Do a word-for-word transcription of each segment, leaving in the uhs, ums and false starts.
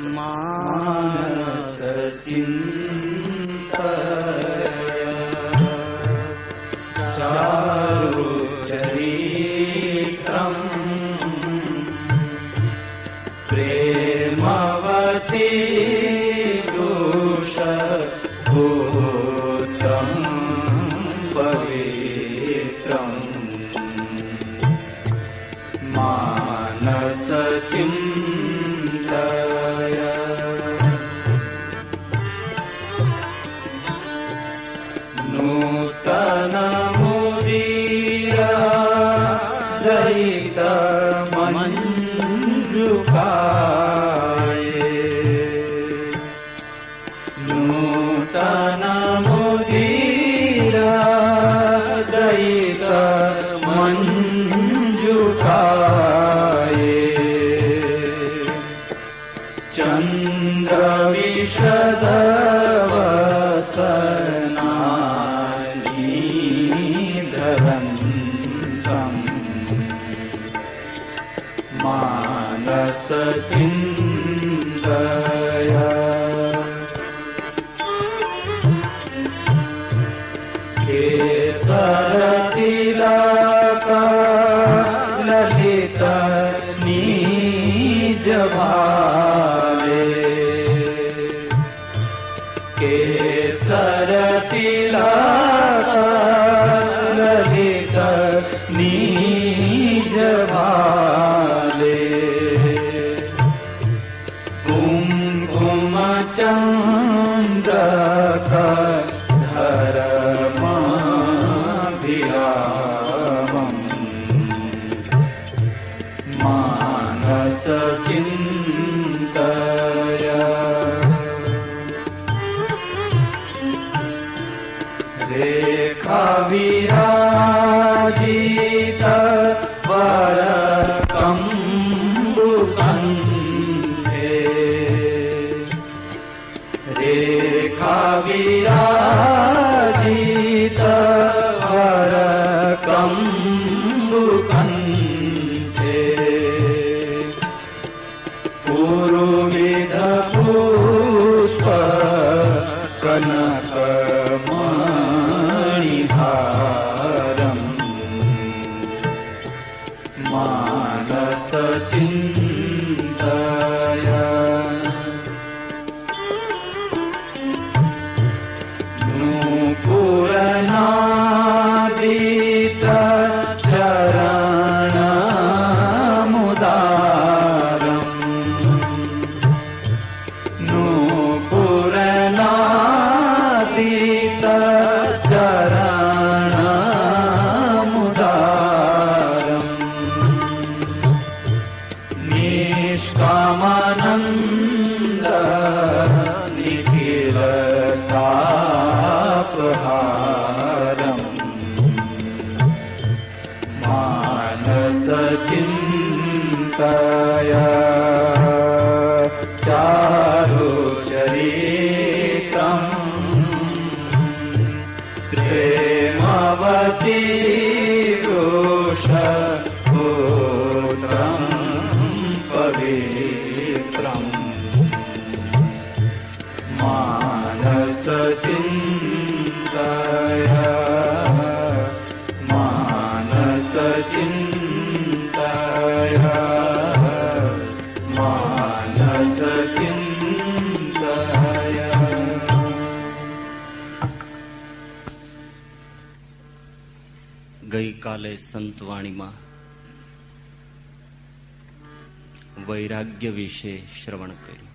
मानस चिंतया चारु चरित्रम प्रेमवती दोष भूतम पवित्रम मानस चिंतया चिंतया केसरतिलका ललित नीज भावे केसरतिलका ललित नीज भावे चंद का धर्म धियामं मानस चिंतया रेखा विराजित विराजित वरकम्बुकंते पुरुविध पुष्प कनकमणिभारं मानस चिंतया नादित चरण मुदारम नूपुर नादित चरण मुदारम निष्कामानंद निखिल तापहारम मानस चिंतया चारु चरित्रम प्रेमवती रोषभूतम पवित्रम मानस चिंतया मानस चिंतया मानस चिंतया। गई काले संतवाणी में वैराग्य विषे श्रवण करू।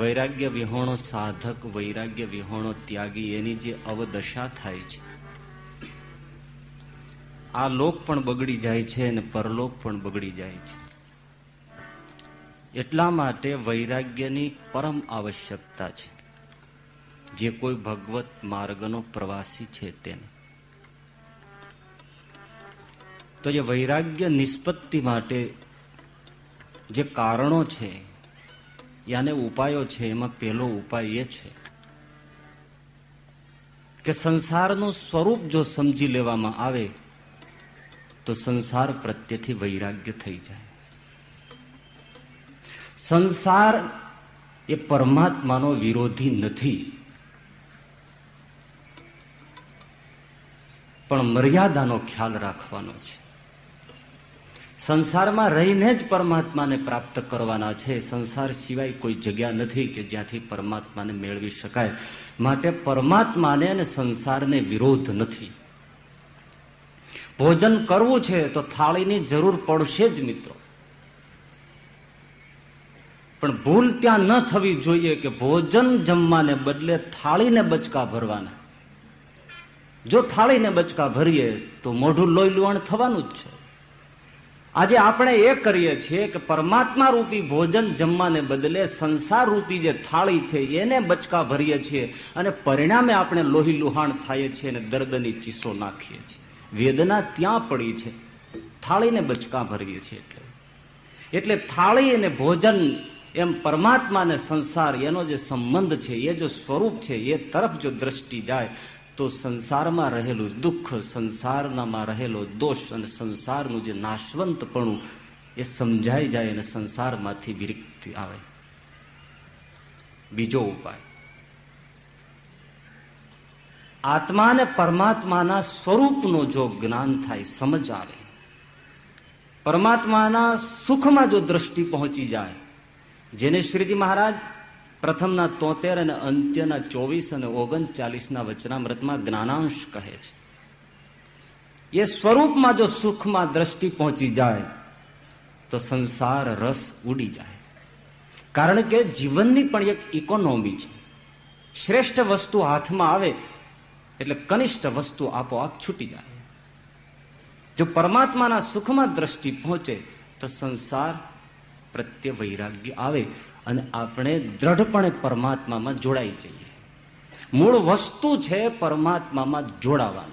वैराग्य विहोणो साधक वैराग्य विहोणो त्यागी एनी जे अवदशा थाय छे आ लोक पण बगड़ी जाय छे ने परलोक पण बगड़ी जाय छे। एटला माटे वैराग्यनी परम आवश्यकता छे जे कोई भगवत मार्गनो प्रवासी छे तेने। तो जे वैराग्य निष्पत्ति माटे जे कारणो छे याने उपायों छे एमां पहेलो उपाय ए छे के संसारनुं स्वरूप जो समझी लेवामां आवे तो संसार प्रत्येथी वैराग्य थई जाय। સંસાર એ પરમાત્માનો વિરોધી નથી, પણ મર્યાદાનો ખ્યાલ રાખવાનો છે. સંસારમાં રહીને જ પરમાત્માને પ્રાપ્ત કરવાના છે. સંસાર સિવાય કોઈ જગ્યા નથી કે જ્યાંથી પરમાત્માને મેળવી શકાય. માટે પરમાત્માને અને સંસારને વિરોધ નથી. ભોજન કરવું છે તો થાળીની જરૂર પડશે જ મિત્રો, પણ ભૂલ ત્યાં ન થવી જોઈએ કે ભોજન જમવાને બદલે થાળીને બચકા ભરવાના. જો થાળીને બચકા ભરીએ તો મોઢું લોહી લુહાણ થવાનું જ છે. આજે આપણે એ કરીએ છીએ કે પરમાત્મા રૂપી ભોજન જમવાને બદલે સંસાર રૂપી જે થાળી છે એને બચકા ભરીએ છીએ, અને પરિણામે આપણે લોહી લુહાણ થઈએ છીએ અને દર્દની ચીસો નાખીએ છીએ. વેદના ત્યાં પડી છે, થાળીને બચકા ભરીએ છીએ. એટલે એટલે થાળી અને ભોજન એમ પરમાત્મા અને સંસાર એનો જે સંબંધ છે, એ જો સ્વરૂપ છે, એ તરફ જો દ્રષ્ટિ જાય તો સંસારમાં રહેલું દુઃખ, સંસારમાં રહેલો દોષ અને સંસારનું જે નાશવંતપણું એ સમજાઈ જાય અને સંસારમાંથી વિરક્તિ આવે. બીજો ઉપાય આત્મા અને પરમાત્માના સ્વરૂપનું જો જ્ઞાન થાય, સમજ આવે, પરમાત્માના સુખમાં જો દ્રષ્ટિ પહોંચી જાય, જેને શ્રીજી મહારાજ પ્રથમના તોતેર અને અંત્યના ચોવીસ અને ઓગણચાલીસના વચનામૃતમાં જ્ઞાનાંશ કહે છે. એ સ્વરૂપમાં જો સુખમાં દ્રષ્ટિ પહોંચી જાય તો સંસાર રસ ઉડી જાય. કારણ કે જીવનની પણ એક ઇકોનોમી છે. શ્રેષ્ઠ વસ્તુ હાથમાં આવે એટલે કનિષ્ઠ વસ્તુ આપોઆપ છૂટી જાય. જો પરમાત્માના સુખમાં દ્રષ્ટિ પહોંચે તો સંસાર પ્રત્યે વૈરાગ્ય આવે અને આપણે દ્રઢપણે પરમાત્મામાં જોડાઈ જઈએ. મૂળ વસ્તુ છે પરમાત્મામાં જોડાવાનું.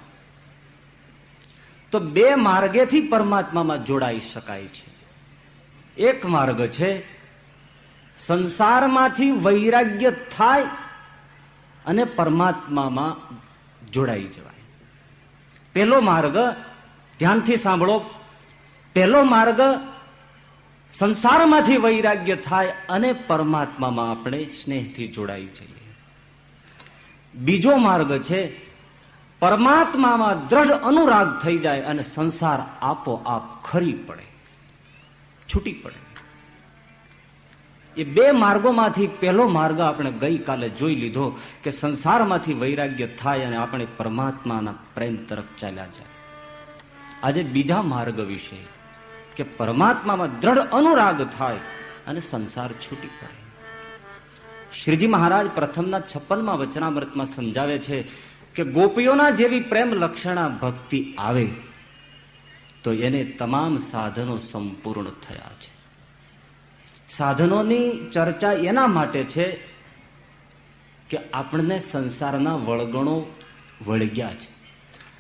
તો બે માર્ગેથી પરમાત્મામાં જોડાઈ શકાય છે. એક માર્ગ છે સંસારમાંથી વૈરાગ્ય થાય અને પરમાત્મામાં જોડાઈ જવાય. પહેલો માર્ગ ધ્યાનથી સાંભળો. પહેલો માર્ગ સંસારમાંથી વૈરાગ્ય થાય અને પરમાત્મામાં આપણે સ્નેહથી જોડાઈ જઈએ. બીજો માર્ગ છે પરમાત્મામાં દ્રઢ અનુરાગ થઈ જાય અને સંસાર આપોઆપ ખરી પડે, છૂટી પડે. એ બે માર્ગોમાંથી પહેલો માર્ગ આપણે ગઈકાલે જોઈ લીધો કે સંસારમાંથી વૈરાગ્ય થાય અને આપણે પરમાત્માના પ્રેમ તરફ ચાલ્યા જાય. આજે બીજા માર્ગ વિશે કે પરમાત્મામાં દ્રઢ અનુરાગ થાય અને સંસાર છૂટી પડે. શ્રીજી મહારાજ પ્રથમના છપ્પનમાં વચનામૃતમાં સમજાવે છે કે ગોપીઓના જેવી પ્રેમ લક્ષણા ભક્તિ આવે તો એને તમામ સાધનો સંપૂર્ણ થયા છે. સાધનોની ચર્ચા એના માટે છે કે આપણને સંસારના વળગણો વળગ્યા છે.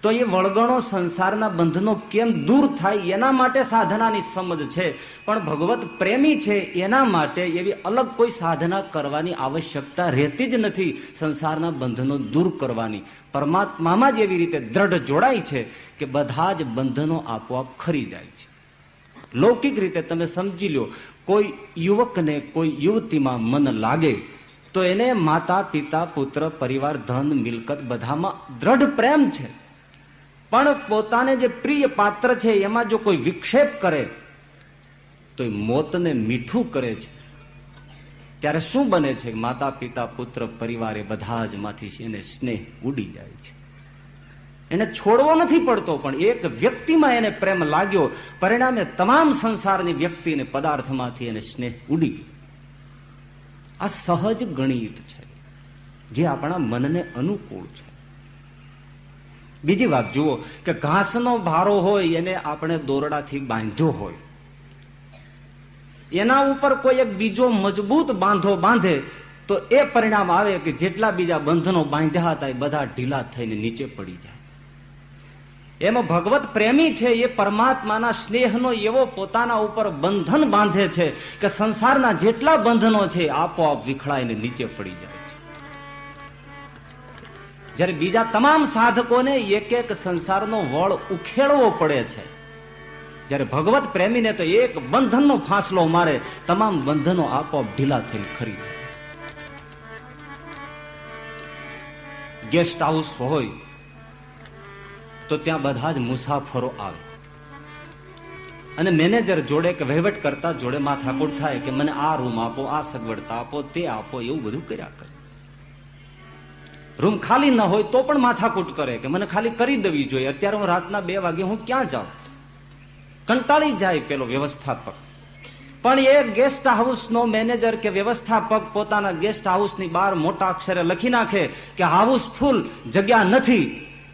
તો એ વળગણો સંસારના બંધનો કેમ દૂર થાય એના માટે સાધનાની સમજ છે. પણ ભગવત પ્રેમી છે એના માટે એવી અલગ કોઈ સાધના કરવાની આવશ્યકતા રહેતી જ નથી. સંસારના બંધનો દૂર કરવાની પરમાત્મામાં જ એવી રીતે દ્રઢ જોડાય છે કે બધા જ બંધનો આપોઆપ ખરી જાય છે. લૌકિક રીતે તમે સમજી લ્યો, કોઈ યુવકને કોઈ યુવતીમાં મન લાગે તો એને માતા પિતા પુત્ર પરિવાર ધન મિલકત બધામાં દ્રઢ પ્રેમ છે, પણ પોતાને જે પ્રિય પાત્ર છે એમાં જો કોઈ વિક્ષેપ કરે તો મોતને મીઠું કરે છે. ત્યારે શું બને છે? માતા પિતા પુત્ર પરિવાર એ બધા જ માંથી એને સ્નેહ ઉડી જાય છે. એને છોડવો નથી પડતો, પણ એક વ્યક્તિમાં એને પ્રેમ લાગ્યો, પરિણામે તમામ સંસારની વ્યક્તિને પદાર્થમાંથી એને સ્નેહ ઉડી ગયો. આ સહજ ગણિત છે જે આપણા મનને અનુકૂળ છે. બીજી વાત જુઓ કે ઘાસનો ભારો હોય એને આપણે દોરડાથી બાંધ્યો હોય, એના ઉપર કોઈ એક બીજો મજબૂત બાંધો બાંધે તો એ પરિણામ આવે કે જેટલા બીજા બંધનો બાંધ્યા હતા એ બધા ઢીલા થઈને નીચે પડી જાય. એમાં ભગવત પ્રેમી છે એ પરમાત્માના સ્નેહનો એવો પોતાના ઉપર બંધન બાંધે છે કે સંસારના જેટલા બંધનો છે આપોઆપ વિખડાઈને નીચે પડી જાય. જ્યારે બીજા તમામ સાધકોને એક એક સંસારનો વળ ઉખેડવો પડે છે. જ્યારે ભગવત પ્રેમીને તો એક બંધનનો ફાંસલો મારે, તમામ બંધનો આપોઆપ ઢીલા થઈ ખરી. ગેસ્ટ હાઉસ હોય તો ત્યાં બધા જ મુસાફરો આવે અને મેનેજર જોડે કે વહીવટ કરતા જોડે માથાકૂટ થાય કે મને આ રૂમ આપો, આ સગવડતા આપો, તે આપો, એવું બધું કર્યા કરે. રૂમ ખાલી ન હોય તો પણ માથાકૂટ કરે કે મને ખાલી કરી દેવી જોઈએ, અત્યારે હું રાતના બે વાગે હું ક્યાં જાઉં. કંટાળી જાય પેલો વ્યવસ્થાપક. પણ એ ગેસ્ટ હાઉસનો મેનેજર કે વ્યવસ્થાપક પોતાના ગેસ્ટ હાઉસની બહાર મોટા અક્ષરે લખી નાખે કે હાઉસફુલ, જગ્યા નથી,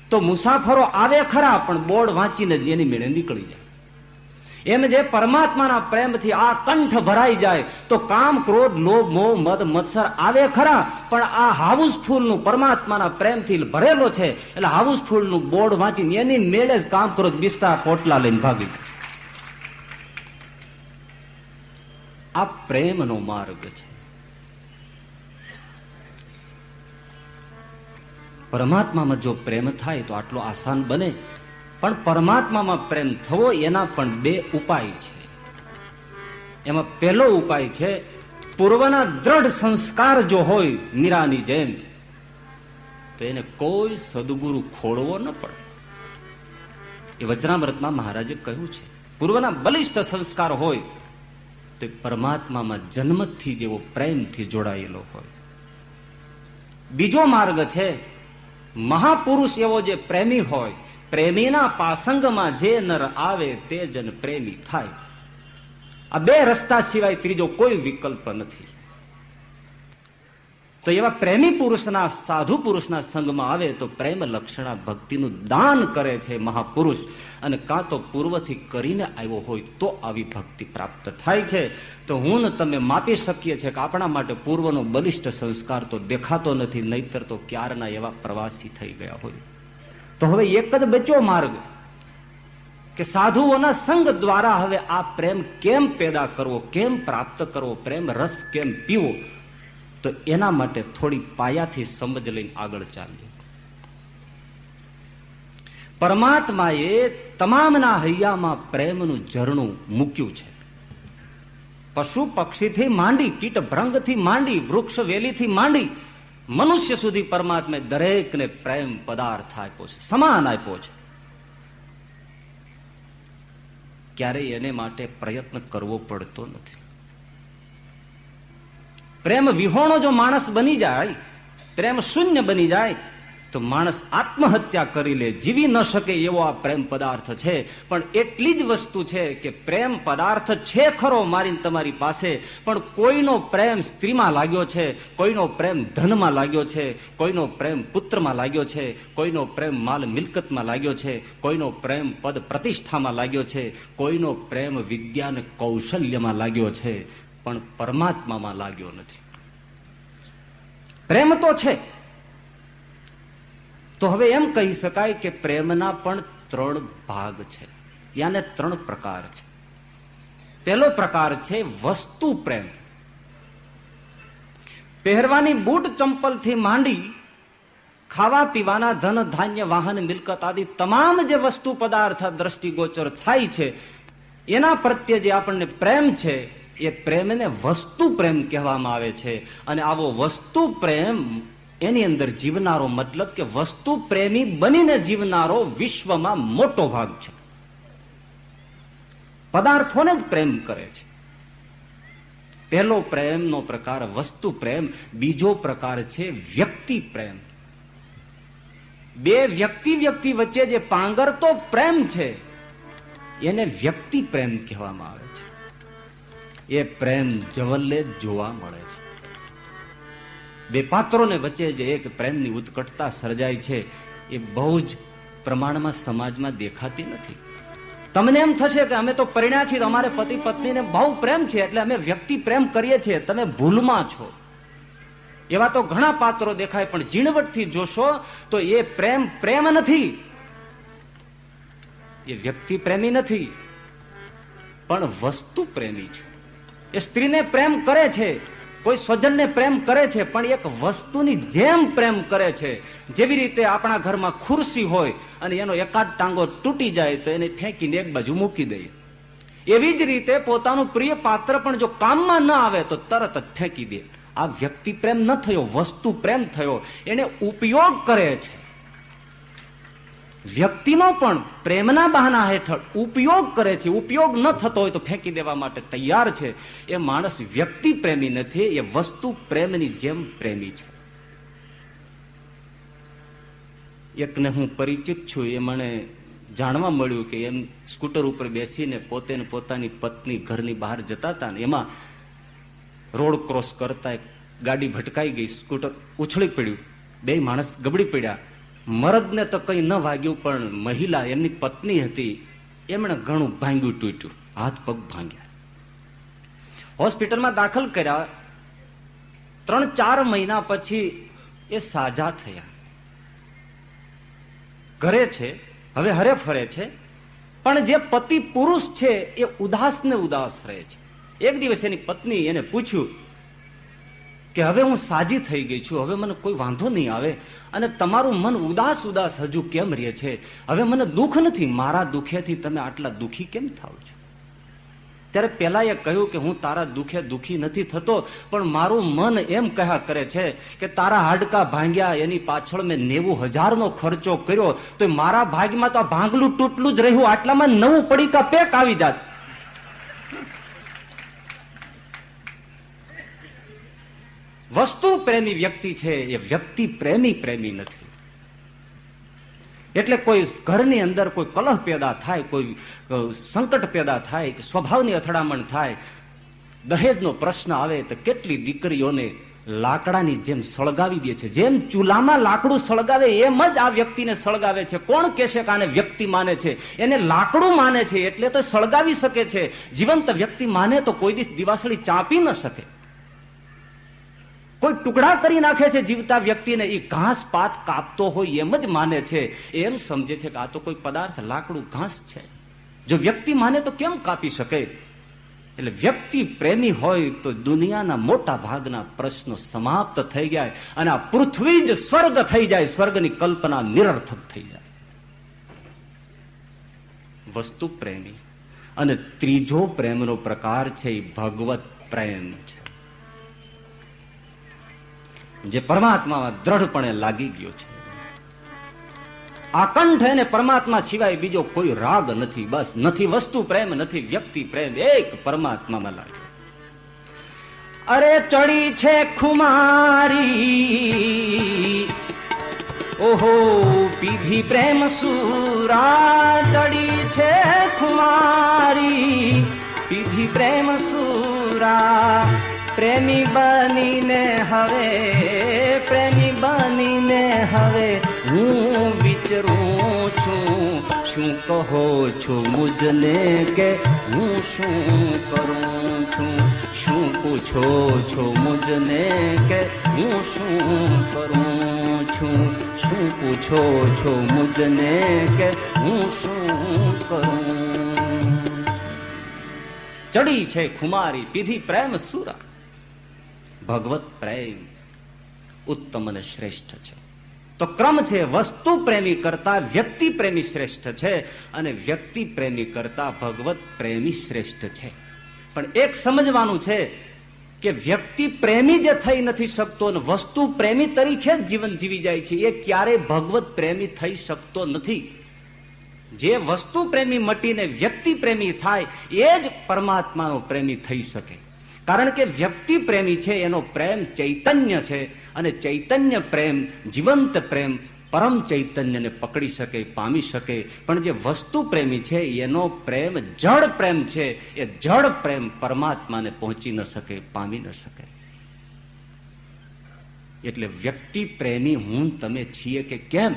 તો મુસાફરો આવે ખરા પણ બોર્ડ વાંચીને જ એની મેળે નીકળી જાય. એમ જે પરમાત્માના પ્રેમથી આ કંઠ ભરાઈ જાય તો કામ, ક્રોધ, લોભ, મોહ, મદ, મત્સર આવે ખરા પણ આ હાઉસફુલનું પરમાત્માના પ્રેમથી ભરેલો છે એટલે હાઉસફુલનું બોર્ડ વાંચીને એની મેળે જ કામ, ક્રોધ, બિસ્તા, પોટલા લઈને ભાગી જાય. આ પ્રેમનો માર્ગ છે. પરમાત્મામાં જો પ્રેમ થાય તો આટલો આસાન બને. પણ પરમાત્મામાં પ્રેમ થવો એના પણ બે ઉપાય છે. એમાં પહેલો ઉપાય છે પૂર્વના દ્રઢ સંસ્કાર જો હોય મીરાની જેમ તો એને કોઈ સદગુરુ ખોળવો ન પડે. એ વચનામૃતમાં મહારાજે કહ્યું છે પૂર્વના બલિષ્ઠ સંસ્કાર હોય તે પરમાત્મામાં જન્મથી જેવો પ્રેમથી જોડાયેલો હોય. બીજો માર્ગ છે મહાપુરુષ એવો જે પ્રેમી હોય, પ્રેમીના પાસંગમાં જે નર આવે તે જન પ્રેમી થાય. આ બે રસ્તા સિવાય ત્રીજો કોઈ વિકલ્પ નથી. તો એવા પ્રેમી પુરુષના, સાધુ પુરુષના સંગમાં આવે તો પ્રેમ લક્ષણા ભક્તિનું દાન કરે છે મહાપુરુષ. અને કાં તો પૂર્વથી કરીને આવ્યો હોય તો આવી ભક્તિ પ્રાપ્ત થાય છે. તો હું ને તમે માપી શકીએ છીએ કે આપણા માટે પૂર્વનો બલિષ્ઠ સંસ્કાર તો દેખાતો નથી, નહીતર તો ક્યારના એવા પ્રવાસી થઈ ગયા હોય. તો હવે એક જ બચ્યો માર્ગ કે સાધુઓના સંગ દ્વારા હવે આ પ્રેમ કેમ પેદા કરવો, કેમ પ્રાપ્ત કરવો, પ્રેમ રસ કેમ પીવો, તો એના માટે થોડી પાયાથી સમજ લઈને આગળ ચાલીએ. પરમાત્માએ તમામના હૈયામાં પ્રેમનું ઝરણું મૂક્યું છે. પશુ પક્ષીથી માંડી, કીટ ભ્રંગથી માંડી, વૃક્ષ વેલીથી માંડી મનુષ્ય સુધી પરમાત્માએ દરેકને પ્રેમ પદાર્થ આપ્યો છે, સમાન આપ્યો છે. ક્યારેય એને માટે પ્રયત્ન કરવો પડતો નથી. પ્રેમ વિહોણો જો માણસ બની જાય, પ્રેમ શૂન્ય બની જાય તો માણસ આત્મહત્યા કરી લે, જીવી ન શકે એવો આ પ્રેમ પદાર્થ છે. પણ એટલી જ વસ્તુ છે કે પ્રેમ પદાર્થ છે ખરો મારીને તમારી પાસે, પણ કોઈનો પ્રેમ સ્ત્રીમાં લાગ્યો છે, કોઈનો પ્રેમ ધનમાં લાગ્યો છે, કોઈનો પ્રેમ પુત્રમાં લાગ્યો છે, કોઈનો પ્રેમ માલ મિલકતમાં લાગ્યો છે, કોઈનો પ્રેમ પદ પ્રતિષ્ઠામાં લાગ્યો છે, કોઈનો પ્રેમ વિજ્ઞાન કૌશલ્યમાં લાગ્યો છે, પણ પરમાત્મામાં લાગ્યો નથી. પ્રેમ તો છે. તો હવે એમ કહી શકાય કે પ્રેમના પણ ત્રણ ભાગ છે, યાને ત્રણ પ્રકાર છે. પહેલો પ્રકાર છે વસ્તુ પ્રેમ. પહેરવાની બૂટ ચંપલથી માંડી ખાવા પીવાના ધન ધાન્ય વાહન મિલકત આદિ તમામ જે વસ્તુ પદાર્થ દ્રષ્ટિગોચર થાય છે એના પ્રત્યે જે આપણને પ્રેમ છે એ પ્રેમને વસ્તુ પ્રેમ કહેવામાં આવે છે. અને આવો વસ્તુ પ્રેમ એની અંદર જીવનારો, મતલબ કે વસ્તુ પ્રેમી બનીને જીવનારો વિશ્વમાં મોટો ભાગ છે. પદાર્થોને જ પ્રેમ કરે છે. પહેલો પ્રેમનો પ્રકાર વસ્તુ પ્રેમ. બીજો પ્રકાર છે વ્યક્તિ પ્રેમ. બે વ્યક્તિ વ્યક્તિ વચ્ચે જે પાંગરતો પ્રેમ છે એને વ્યક્તિ પ્રેમ કહેવામાં આવે છે. એ પ્રેમ જવલ્લે જોવા મળે છે. બે પાત્રોને વચ્ચે જે એક પ્રેમની ઉત્કટતા સર્જાય છે એ બહુ જ પ્રમાણમાં સમાજમાં દેખાતી નથી. તમને એમ થશે કે અમે તો પરણ્યા છીએ, અમારે પતિ પત્નીને બહુ પ્રેમ છે એટલે અમે વ્યક્તિ પ્રેમ કરીએ છીએ. તમે ભૂલમાં છો. એવા તો ઘણા પાત્રો દેખાય પણ ઝીણવટથી જોશો તો એ પ્રેમ પ્રેમ નથી, એ વ્યક્તિ પ્રેમી નથી, પણ વસ્તુ પ્રેમી છે. એ સ્ત્રીને પ્રેમ કરે છે, કોઈ સ્વજનને પ્રેમ કરે છે, પણ એક વસ્તુની જેમ પ્રેમ કરે છે. જેવી રીતે આપણા ઘરમાં ખુરશી હોય અને એનો એકાદ ટાંગો તૂટી જાય તો એને ફેંકીને એક બાજુ મૂકી દઈએ. એવી જ રીતે પોતાનું પ્રિય પાત્ર પણ જો કામમાં ન આવે તો તરત જ ફેંકી દે. આ વ્યક્તિ પ્રેમ ન થયો, વસ્તુ પ્રેમ થયો. એને ઉપયોગ કરે છે. વ્યક્તિનો પણ પ્રેમના બહાના હેઠળ ઉપયોગ કરે છે. ઉપયોગ ન થતો હોય તો ફેંકી દેવા માટે તૈયાર છે. એ માણસ વ્યક્તિ પ્રેમી નથી, એ વસ્તુ પ્રેમની જેમ પ્રેમી છે. એકને હું પરિચિત છું, એ મને જાણવા મળ્યું કે એમ સ્કૂટર ઉપર બેસીને પોતે પોતાની પત્ની ઘરની બહાર જતા હતા ને એમાં રોડ ક્રોસ કરતા એક ગાડી ભટકાઈ ગઈ, સ્કૂટર ઉછળી પડ્યું, બે માણસ ગબડી પડ્યા. મરદને તો કંઈ ન વાગ્યું, પણ મહિલા એમની પત્ની હતી, એમણે ઘણું ભાંગ્યું તૂટ્યું, હાથ પગ ભાંગ્યા. હોસ્પિટલમાં દાખલ કર્યા. ત્રણ ચાર મહિના પછી એ સાજા થયા, ઘરે છે, હવે હરે ફરે છે. પણ જે પતિ પુરુષ છે એ ઉદાસ ને ઉદાસ રહે છે. એક દિવસ એની પત્ની એને પૂછ્યું કે હવે હું સાજી થઈ ગઈ છું, હવે મને કોઈ વાંધો નહીં આવે, અને તમારું મન ઉદાસ ઉદાસ હજુ કેમ રહે છે? હવે મને દુઃખ નથી, મારા દુઃખેથી તમે આટલા દુઃખી કેમ થાવ છો? ત્યારે પેલા એ કહ્યું કે હું તારા દુઃખે દુઃખી નથી થતો, પણ મારું મન એમ કહ્યા કરે છે કે તારા હાડકા ભાંગ્યા, એની પાછળ મેં નેવું હજાર નો ખર્ચો કર્યો, તો મારા ભાગમાં તો આ ભાંગલું તૂટલું જ રહ્યું, આટલામાં નવું પડીકા પેક આવી જાત. વસ્તુ પ્રેમી વ્યક્તિ છે, એ વ્યક્તિ પ્રેમી પ્રેમી નથી. એટલે કોઈ ઘરની અંદર કોઈ કલહ પેદા થાય, કોઈ સંકટ પેદા થાય, કે સ્વભાવની અથડામણ થાય, દહેજનો પ્રશ્ન આવે, તો કેટલી દીકરીઓને લાકડાની જેમ સળગાવી દે છે. જેમ ચૂલામાં લાકડું સળગાવે એમ જ આ વ્યક્તિને સળગાવે છે. કોણ કહેશે કે આને વ્યક્તિ માને છે? એને લાકડું માને છે એટલે તો સળગાવી શકે છે. જીવંત વ્યક્તિ માને તો કોઈ દિવસ દિવાસળી ચાંપી ન શકે. કોઈ ટુકડા કરી નાખે છે જીવતા વ્યક્તિને, એ ઘાસ પાત કાપતો હોય એમ જ માને છે. એમ સમજે છે કે આ તો કોઈ પદાર્થ, લાકડું, ઘાસ છે. જો વ્યક્તિ માને તો કેમ કાપી શકે? એટલે વ્યક્તિ પ્રેમી હોય તો દુનિયાના મોટા ભાગના પ્રશ્નો સમાપ્ત થઈ જાય, અને આ પૃથ્વી જ સ્વર્ગ થઈ જાય, સ્વર્ગની કલ્પના નિરર્થક થઈ જાય. વસ્તુ પ્રેમી. અને ત્રીજો પ્રેમનો પ્રકાર છે એ ભગવત પ્રેમ છે, જે પરમાત્મામાં દ્રઢપણે લાગી ગયો છે. આકંઠ એને પરમાત્મા સિવાય બીજો કોઈ રાગ નથી. બસ નથી વસ્તુ પ્રેમ, નથી વ્યક્તિ પ્રેમ, એક પરમાત્મામાં લાગ્યો. અરે ચડી છે ખુમારી, ઓહો પીધી પ્રેમ સુરા, ચડી છે ખુમારી, પીધી પ્રેમ સુરા, પ્રેમી બનીને હવે, પ્રેમી બનીને હવે હું વિચરું છું. શું કહો છો મુજને કે હું શું કરું છું? શું પૂછો છો મુજને કે હું શું કરું છું? શું પૂછો છો મુજને કે હું શું કરું? ચડી છે ખુમારી, પીધી પ્રેમ સુરા. ભગવત પ્રેમ ઉત્તમ અને શ્રેષ્ઠ છે. તો ક્રમ છે, વસ્તુ પ્રેમી કરતા વ્યક્તિ પ્રેમી શ્રેષ્ઠ છે, અને વ્યક્તિ પ્રેમી કરતા ભગવત પ્રેમી શ્રેષ્ઠ છે. પણ એક સમજવાનું છે કે વ્યક્તિ પ્રેમી જે થઈ નથી શકતો અને વસ્તુ પ્રેમી તરીકે જ જીવન જીવી જાય છે, એ ક્યારેય ભગવત પ્રેમી થઈ શકતો નથી. જે વસ્તુ પ્રેમી મટીને વ્યક્તિ પ્રેમી થાય એ જ પરમાત્માનો પ્રેમી થઈ શકે. કારણ કે વ્યક્તિ પ્રેમી છે, એનો પ્રેમ ચૈતન્ય છે, અને ચૈતન્ય પ્રેમ, જીવંત પ્રેમ પરમ ચૈતન્યને પકડી શકે, પામી શકે. પણ જે વસ્તુ પ્રેમી છે એનો પ્રેમ જડ પ્રેમ છે, એ જડ પ્રેમ પરમાત્માને પહોંચી ન શકે, પામી ન શકે. એટલે વ્યક્તિ પ્રેમી હું તમે છીએ કે કેમ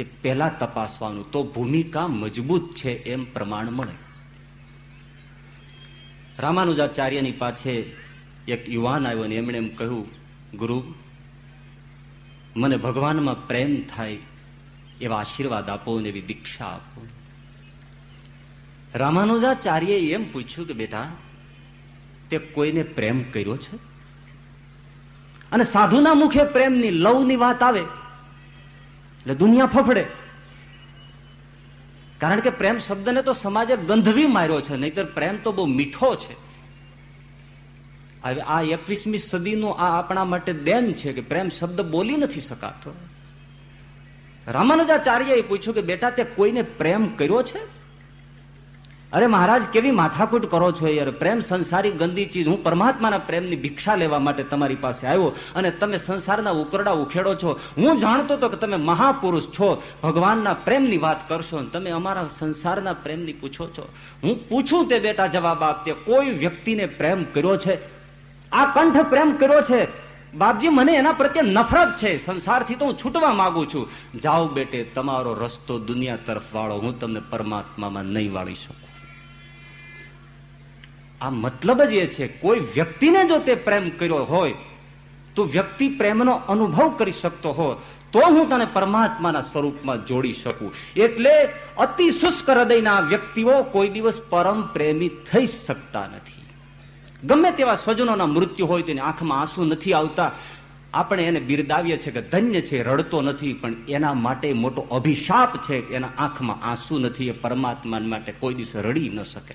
એ પહેલા તપાસવાનું, તો ભૂમિકા મજબૂત છે એમ પ્રમાણ મળે. રામાનુજાચાર્યની પાસે એક યુવાન આવ્યો અને એમણે એમ કહ્યું, ગુરુ મને ભગવાનમાં પ્રેમ થાય એવા આશીર્વાદ આપો અને એવી દીક્ષા આપો. રામાનુજાચાર્યએ એમ પૂછ્યું કે બેટા, તે કોઈને પ્રેમ કર્યો છે? અને સાધુના મુખે પ્રેમની લવની વાત આવે એટલે દુનિયા ફફડે. કારણ કે પ્રેમ શબ્દને તો સમાજે ગંધવી માર્યો છે, નહીતર પ્રેમ તો બહુ મીઠો છે. હવે આ એકવીસમી સદીનું આ આપણા માટે દેન છે કે પ્રેમ શબ્દ બોલી નથી શકાતો. રામાનુજાચાર્યએ પૂછ્યું કે બેટા તે કોઈને પ્રેમ કર્યો છે? અરે મહારાજ કેવી માથાકૂટ કરો છો યાર, પ્રેમ સંસારી ગંદી ચીજ, હું પરમાત્માના પ્રેમની ભિક્ષા લેવા માટે તમારી પાસે આવ્યો અને તમે સંસારના ઉકરડા ઉખેડો છો. હું જાણતો હતો કે તમે મહાપુરુષ છો, ભગવાનના પ્રેમની વાત કરશો, તમે અમારા સંસારના પ્રેમની પૂછો છો. હું પૂછું તે બેટા જવાબ આપતે, કોઈ વ્યક્તિને પ્રેમ કર્યો છે? આ કંઠ પ્રેમ કર્યો છે બાપજી, મને એના પ્રત્યે નફરત છે, સંસારથી તો હું છૂટવા માંગુ છું. જાઓ બેટે, તમારો રસ્તો દુનિયા તરફ વાળો, હું તમને પરમાત્મામાં નહીં વાળી શકું. આ મતલબ જ એ છે, કોઈ વ્યક્તિને જો તે પ્રેમ કર્યો હોય તો વ્યક્તિ પ્રેમનો અનુભવ કરી શકતો હોય તો હું તને પરમાત્માના સ્વરૂપમાં જોડી શકું. એટલે અતિ શુષ્ક હૃદયના વ્યક્તિઓ કોઈ દિવસ પરમ પ્રેમી થઈ શકતા નથી. ગમે તેવા સ્વજનોના મૃત્યુ હોય તેની આંખમાં આંસુ નથી આવતા. આપણે એને બિરદાવીએ છીએ કે ધન્ય છે, રડતો નથી, પણ એના માટે મોટો અભિશાપ છે કે એના આંખમાં આંસુ નથી. એ પરમાત્મા માટે કોઈ દિવસ રડી ન શકે.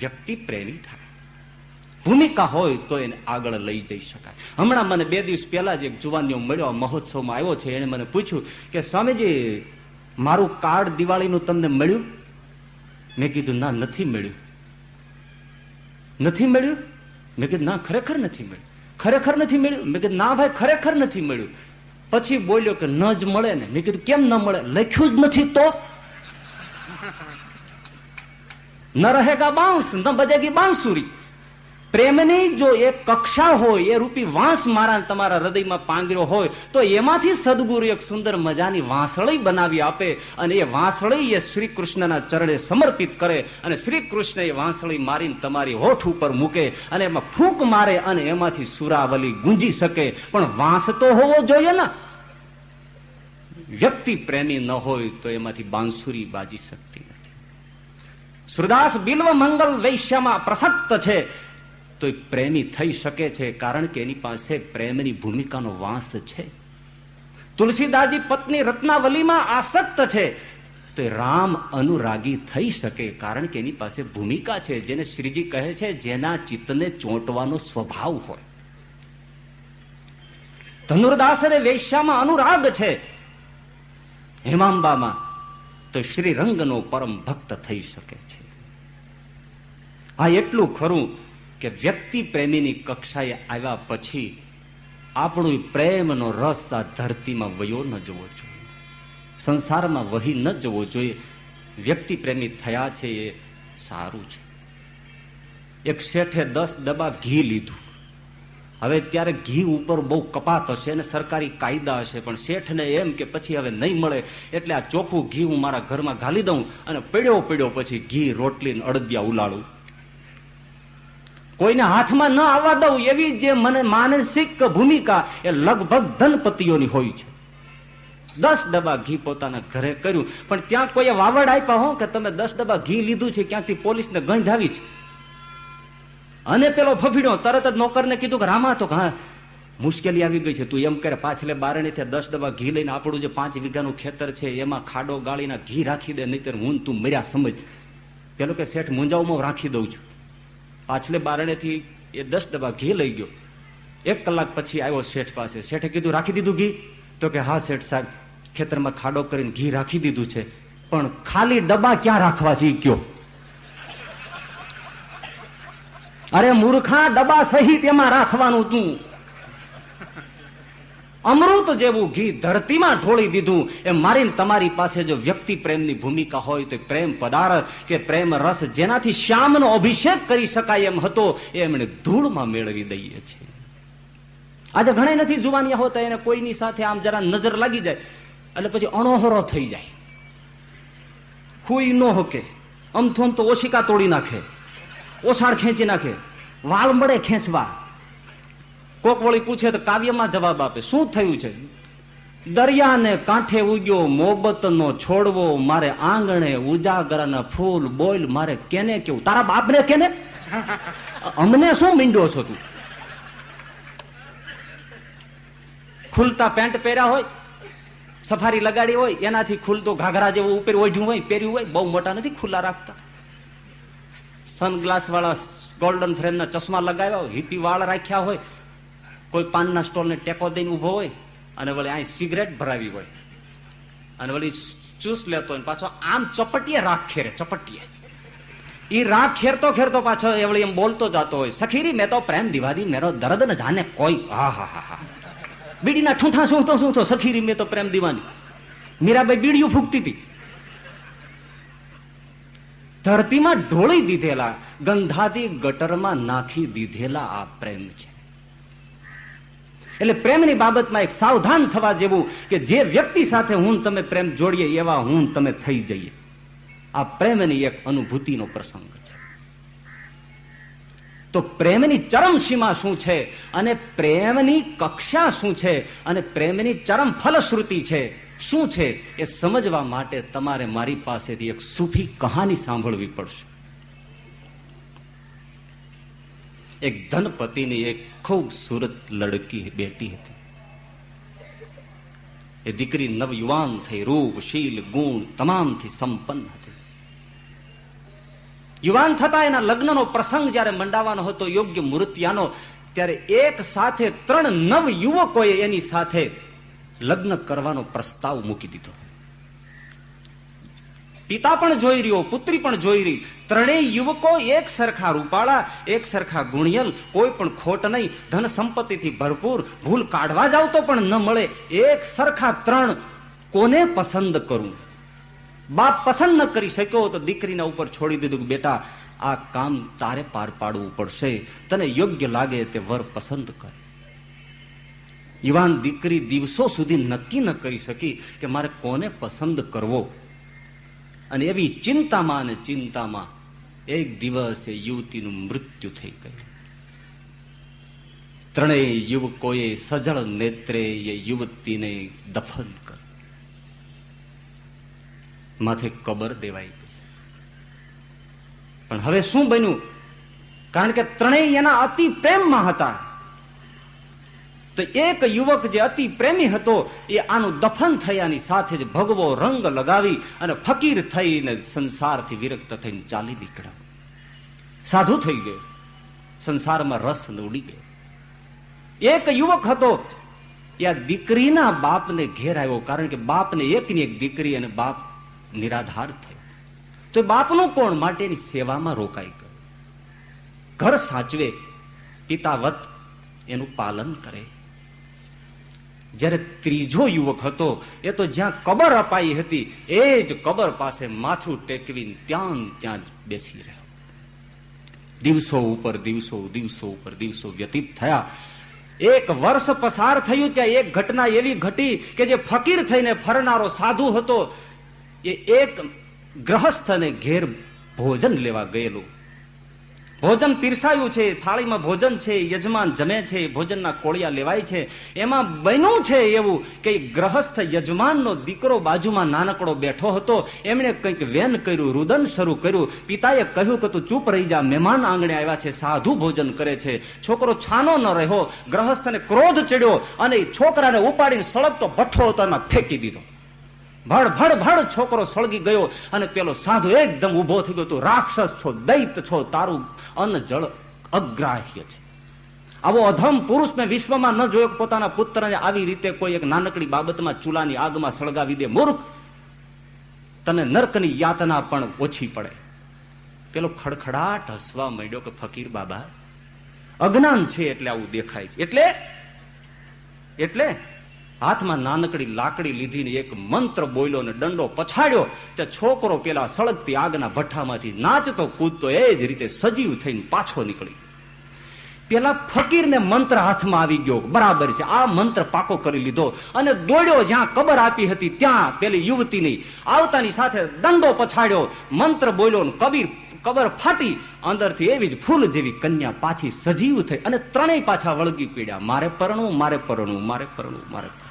વ્યક્તિ પ્રેમી થાય, ભૂમિકા હોય તો એને આગળ લઈ જઈ શકાય. હમણાં મને બે દિવસ પહેલા જ એક જુવાનિયો મળ્યો, મહોત્સવમાં આવ્યો છે. એને મને પૂછ્યું કે સ્વામીજી મારું કાર્ડ દિવાળીનું તમને મળ્યું? મેં કીધું ના નથી મળ્યું. નથી મળ્યું? મેં કીધું ના ખરેખર નથી મળ્યું. ખરેખર નથી મળ્યું? મેં કીધું ના ભાઈ ખરેખર નથી મળ્યું. પછી બોલ્યો કે ન જ મળે ને. મેં કીધું કેમ ન મળે? લખ્યું જ નથી તો. न रहेगा बांस न बजेगी बांसुरी. પ્રેમની જો એક કક્ષા હોય, એ રૂપી વાંસ મારા તમારા હૃદયમાં પાંગર્યો હોય તો એમાંથી સદગુરુ એક સુંદર મજાની વાંસળી બનાવી આપે અને એ વાંસળી એ શ્રી કૃષ્ણના ચરણે સમર્પિત કરે અને શ્રી કૃષ્ણ એ વાંસળી મારીને તમારી હોઠ ઉપર મૂકે અને એમાં ફૂંક મારે અને એમાંથી સુરાવલી ગુંજી શકે. પણ વાંસ તો હોવો જોઈએ ને. વ્યક્તિ પ્રેમી ન હોય તો એમાંથી બાંસુરી બાજી શકતી નથી. સુરદાસ બિલ્વ મંગલ વૈશ્યમાં પ્રસક્ત છે તો પ્રેમી થઈ શકે છે, કારણ કે એની પાસે પ્રેમની ભૂમિકાનો વાંસ છે. તુલસીદાસજી પત્ની રત્નાવલીમાં આસક્ત છે તો રામ અનુરાગી થઈ શકે, કારણ કે એની પાસે ભૂમિકા છે. જેને શ્રીજી કહે છે જેના ચિત્તને ચોંટવાનો સ્વભાવ હોય. ધનુર્દાસને વૈશ્યામાં અનુરાગ છે, હેમાંબામાં, તો શ્રીરંગનો પરમ ભક્ત થઈ શકે છે. આ એટલું ખરું કે વ્યક્તિ પ્રેમીની કક્ષાએ આવ્યા પછી આપણો પ્રેમનો રસ આ ધરતીમાં વયો ન જવો જોઈએ, સંસારમાં વહી ન જવો જોઈએ. વ્યક્તિ પ્રેમી થયા છે એ સારું છે. એક શેઠે દસ ડબ્બા ઘી લીધું. હવે ત્યારે ઘી ઉપર બહુ કપાત હશે અને સરકારી કાયદા હશે, પણ શેઠને એમ કે પછી હવે નહીં મળે એટલે આ ચોખ્ખું ઘી હું મારા ઘરમાં ઘાલી દઉં અને પડ્યો પડ્યો પછી ઘી રોટલીને અડદિયા ઉલાળું, કોઈને હાથમાં ન આવવા દઉં. એવી જે મને માનસિક ભૂમિકા એ લગભગ ધનપતિઓની હોય છે. દસ ડબ્બા ઘી પોતાના ઘરે કર્યું, પણ ત્યાં કોઈએ વાવડ આપ્યા હો કે તમે દસ ડબ્બા ઘી લીધું છે, ક્યાંથી પોલીસને ગંધાવી છે. અને પેલો ફફીડ્યો, તરત જ નોકરને કીધું કે રામા તો હા મુશ્કેલી આવી ગઈ છે, તું એમ કરે પાછલે બારણીથી દસ ડબ્બા ઘી લઈને આપણું જે પાંચ વીઘાનું ખેતર છે એમાં ખાડો ગાળીના ઘી રાખી દે, નહીતર હું તું મર્યા સમજ. પેલો કે શેઠ મુંજાઉમાં રાખી દઉં છું. પાછલે બારણેથી એ દસ ડબ્બા ઘી લઈ ગયો. એક કલાક પછી આવ્યો શેઠ પાસે. શેઠે કીધું રાખી દીધું ઘી? તો કે હા શેઠ સાહેબ, ખેતરમાં ખાડો કરીને ઘી રાખી દીધું છે, પણ ખાલી ડબ્બા ક્યાં રાખવા છે એ કયો. અરે મૂર્ખા, ડબ્બા સહિત એમાં રાખવાનું તું. અમૃત જેવું ઘી ધરતીમાં ઢોળી દીધું. એ મારીને તમારી પાસે જો વ્યક્તિ પ્રેમની ભૂમિકા હોય તો પ્રેમ પદાર્થ કે પ્રેમ રસ જેનાથી શ્યામનો અભિષેક કરી શકાય એમ હતો, એ એમણે ધૂળમાં મેળવી દઈએ છીએ. આજે ઘણા નથી જુવાનિયા હોતા, એને કોઈની સાથે આમ જરા નજર લાગી જાય એટલે પછી અણોહરો થઈ જાય, હુઈ ન હોકે, અમથોમ તો ઓશિકા તોડી નાખે, ઓછાળ ખેંચી નાખે, વાળ મળે ખેંચવા. કોક વળી પૂછે તો કાવ્યમાં જવાબ આપે. શું થયું છે? દરિયાને કાંઠે ઉગ્યો મોહબ્બતનો છોડવો, મારે આંગણે ઉજાગરના ફૂલ, બોલ મારે કેને કેવું. તારા બાપને કેને, અમને શું મીંડો છો તું? ખુલતા પેન્ટ પહેર્યા હોય, સફારી લગાડી હોય એનાથી ખુલતો ઘાઘરા જેવો ઉપર ઓઢ્યું હોય પહેર્યું હોય, બહુ મોટા નથી ખુલ્લા રાખતા, સનગ્લાસ વાળા ગોલ્ડન ફ્રેમના ચશ્મા લગાવ્યા હોય, હિપી વાળ રાખ્યા હોય, કોઈ પાનના સ્ટોલને ટેકો દઈને ઉભો હોય અને વળી અહીં સિગરેટ ભરાવી હોય અને વળી ચૂસ લેતો હોય, પાછો આમ ચપટીએ રાખ ખેરે, ચપટીએ ઈ રાખ ખેરતો ખેરતો પાછો એ વળી એમ બોલતો જતો હોય, સખીરી મેં તો પ્રેમ દિવાદી મેરો દર્દ ન જાને કોઈ, હા હા હા હા બીડીના ઠૂંઠા સૂંઠો સૂંઠો, સખીરી મેં તો પ્રેમ દિવાની, મીરાબાઈ બીડીયું ફૂંકતી હતી, ધરતીમાં ઢોળી દીધેલા, ગંધાતી ગટરમાં નાખી દીધેલા આ પ્રેમ છે. એટલે પ્રેમની બાબતમાં એક સાવધાન થવા જેવું કે જે વ્યક્તિ સાથે હું તમે પ્રેમ જોડીએ એવા હું તમે થઈ જઈએ. આ પ્રેમની એક અનુભૂતિનો પ્રસંગ છે. તો પ્રેમની ચરમ સીમા શું છે અને પ્રેમની કક્ષા શું છે અને પ્રેમની ચરમ ફલશ્રુતિ છે શું છે એ સમજવા માટે તમારે મારી પાસેથી એક સૂફી કહાની સાંભળવી પડશે. એક ધનપતિની એક ખૂબસૂરત લડકી બેટી હતી. એ દીકરી નવયુવાન થઈ, રૂપશીલ ગુણ તમામથી સંપન્ન હતી. યુવાન થતા એના લગ્નનો પ્રસંગ જ્યારે મંડાવવાનો હતો યોગ્ય મૂર્તિયાનો, ત્યારે એક સાથે ત્રણ નવ યુવકોએ એની સાથે લગ્ન કરવાનો પ્રસ્તાવ મૂકી દીધો. પિતા પણ જોઈ રહ્યો, પુત્રી પણ જોઈ રહી, ત્રણેય યુવકો એક સરખા રૂપાળા, એક સરખા ગુણિયલ, કોઈ પણ ખોટ નહીં, ધન સંપત્તિથી ભરપૂર, ભૂલ કાઢવા જાવ તો પણ ન મળે, એક સરખા ત્રણ, કોને પસંદ કરું? બાપ પસંદ ન કરી શક્યો તો દીકરીના ઉપર છોડી દીધું કે બેટા આ કામ તારે પાર પાડવું પડશે, તને યોગ્ય લાગે તે વર પસંદ કર. યુવાન દીકરી દિવસો સુધી નક્કી ન કરી શકી કે મારે કોને પસંદ કરવો, અને એવી ચિંતામાં અને ચિંતામાં એક દિવસે યુવતીનું મૃત્યુ થઈ ગયું. ત્રણેય યુવકોએ સજળ નેત્રે એ યુવતીને દફન કરી, માથે કબર દેવાઈ ગઈ. પણ હવે શું બન્યું? કારણ કે ત્રણેય એના અતિ પ્રેમમાં હતા, તો એક યુવક જે અતિ પ્રેમી હતો એ આનું દફન થયાની સાથે જ ભગવો રંગ લગાવી અને ફકીર થઈને સંસારથી વિરક્ત થઈને ચાલી નીકળ્યો. સાધુ થઈ ગયો, સંસારમાં રસ ઉડી ગયો. એક યુવક હતો એ આ દીકરીના બાપને ઘેર આવ્યો, કારણ કે બાપને એકની એક દીકરી અને બાપ નિરાધાર થયો, તો એ બાપનું કોણ માટેની સેવામાં રોકાઈ ગયો. ઘર સાચવે, પિતાવત એનું પાલન કરે. જ્યારે ત્રીજો યુવક હતો એ તો જ્યાં કબર અપાઈ હતી એ જ કબર પાસે માથું ટેકવીને ત્યાં ત્યાં જ બેસી રહ્યો. દિવસો ઉપર દિવસો, દિવસો ઉપર દિવસો વ્યતીત થયા. એક વર્ષ પસાર થયું, ત્યાં એક ઘટના એવી ઘટી કે જે ફકીર થઈને ફરનારો સાધુ હતો એ એક ગ્રહસ્થને ઘેર ભોજન લેવા ગયેલો. ભોજન પીરસાયું છે, થાળીમાં ભોજન છે, યજમાન જમે છે, ભોજનના કોળિયા લેવાય છે. એમાં બન્યું છે એવું કે ગ્રહસ્થ યજમાનનો દીકરો બાજુમાં નાનકડો બેઠો હતો. એમણે કંઈક વેન કર્યું, રુદન શરૂ કર્યું. પિતાએ કહ્યું કે તું ચૂપ રહી જા, મહેમાન આંગણે આવ્યા છે, સાધુ ભોજન કરે છે. છોકરો છાનો ન રહ્યો, ગ્રહસ્થને ક્રોધ ચડ્યો અને છોકરાને ઉપાડીને સળગતો ભઠ્ઠો હતો એમાં ફેંકી દીધો. ભડ ભડ ભડ છોકરો સળગી ગયો અને પેલો સાધુ એકદમ ઉભો થઈ ગયો, તું રાક્ષસ છો, દૈત છો, તારું અન્ન જળ અગ્રાહ્ય છે. આવો અધમ પુરુષ મેં વિશ્વમાં ન જોયો, પોતાના પુત્રને આવી રીતે કોઈ એક નાનકડી બાબતમાં ચૂલાની આગમાં સળગાવી દે. મૂર્ખ, તને નર્કની યાતના પણ ઓછી પડે. પેલો ખડખડાટ હસવા માંડ્યો કે ફકીર બાબા, અજ્ઞાન છે એટલે આવું દેખાય છે. એટલે એટલે હાથમાં નાનકડી લાકડી લીધીને એક મંત્ર બોલ્યો ને દંડો પછાડ્યો, ત્યાં છોકરો પેલા સળગતી આગના ભઠ્ઠામાંથી નાચતો કૂદતો એ જ રીતે સજીવ થઈને પાછો નીકળી. પેલા ફકીરને મંત્ર હાથમાં આવી ગયો, બરાબર છે, આ મંત્ર પાકો કરી લીધો અને દોડ્યો જ્યાં કબર આપી હતી ત્યાં. પેલી યુવતીની આવતાની સાથે દંડો પછાડ્યો, મંત્ર બોલ્યો ને કબીર કબર ફાટી, અંદરથી એવી જ ફૂલ જેવી કન્યા પાછી સજીવ થઈ અને ત્રણેય પાછા વળગી પડ્યા. મારે પરણું, મારે પરણું, મારે પરણું, મારે પરણું.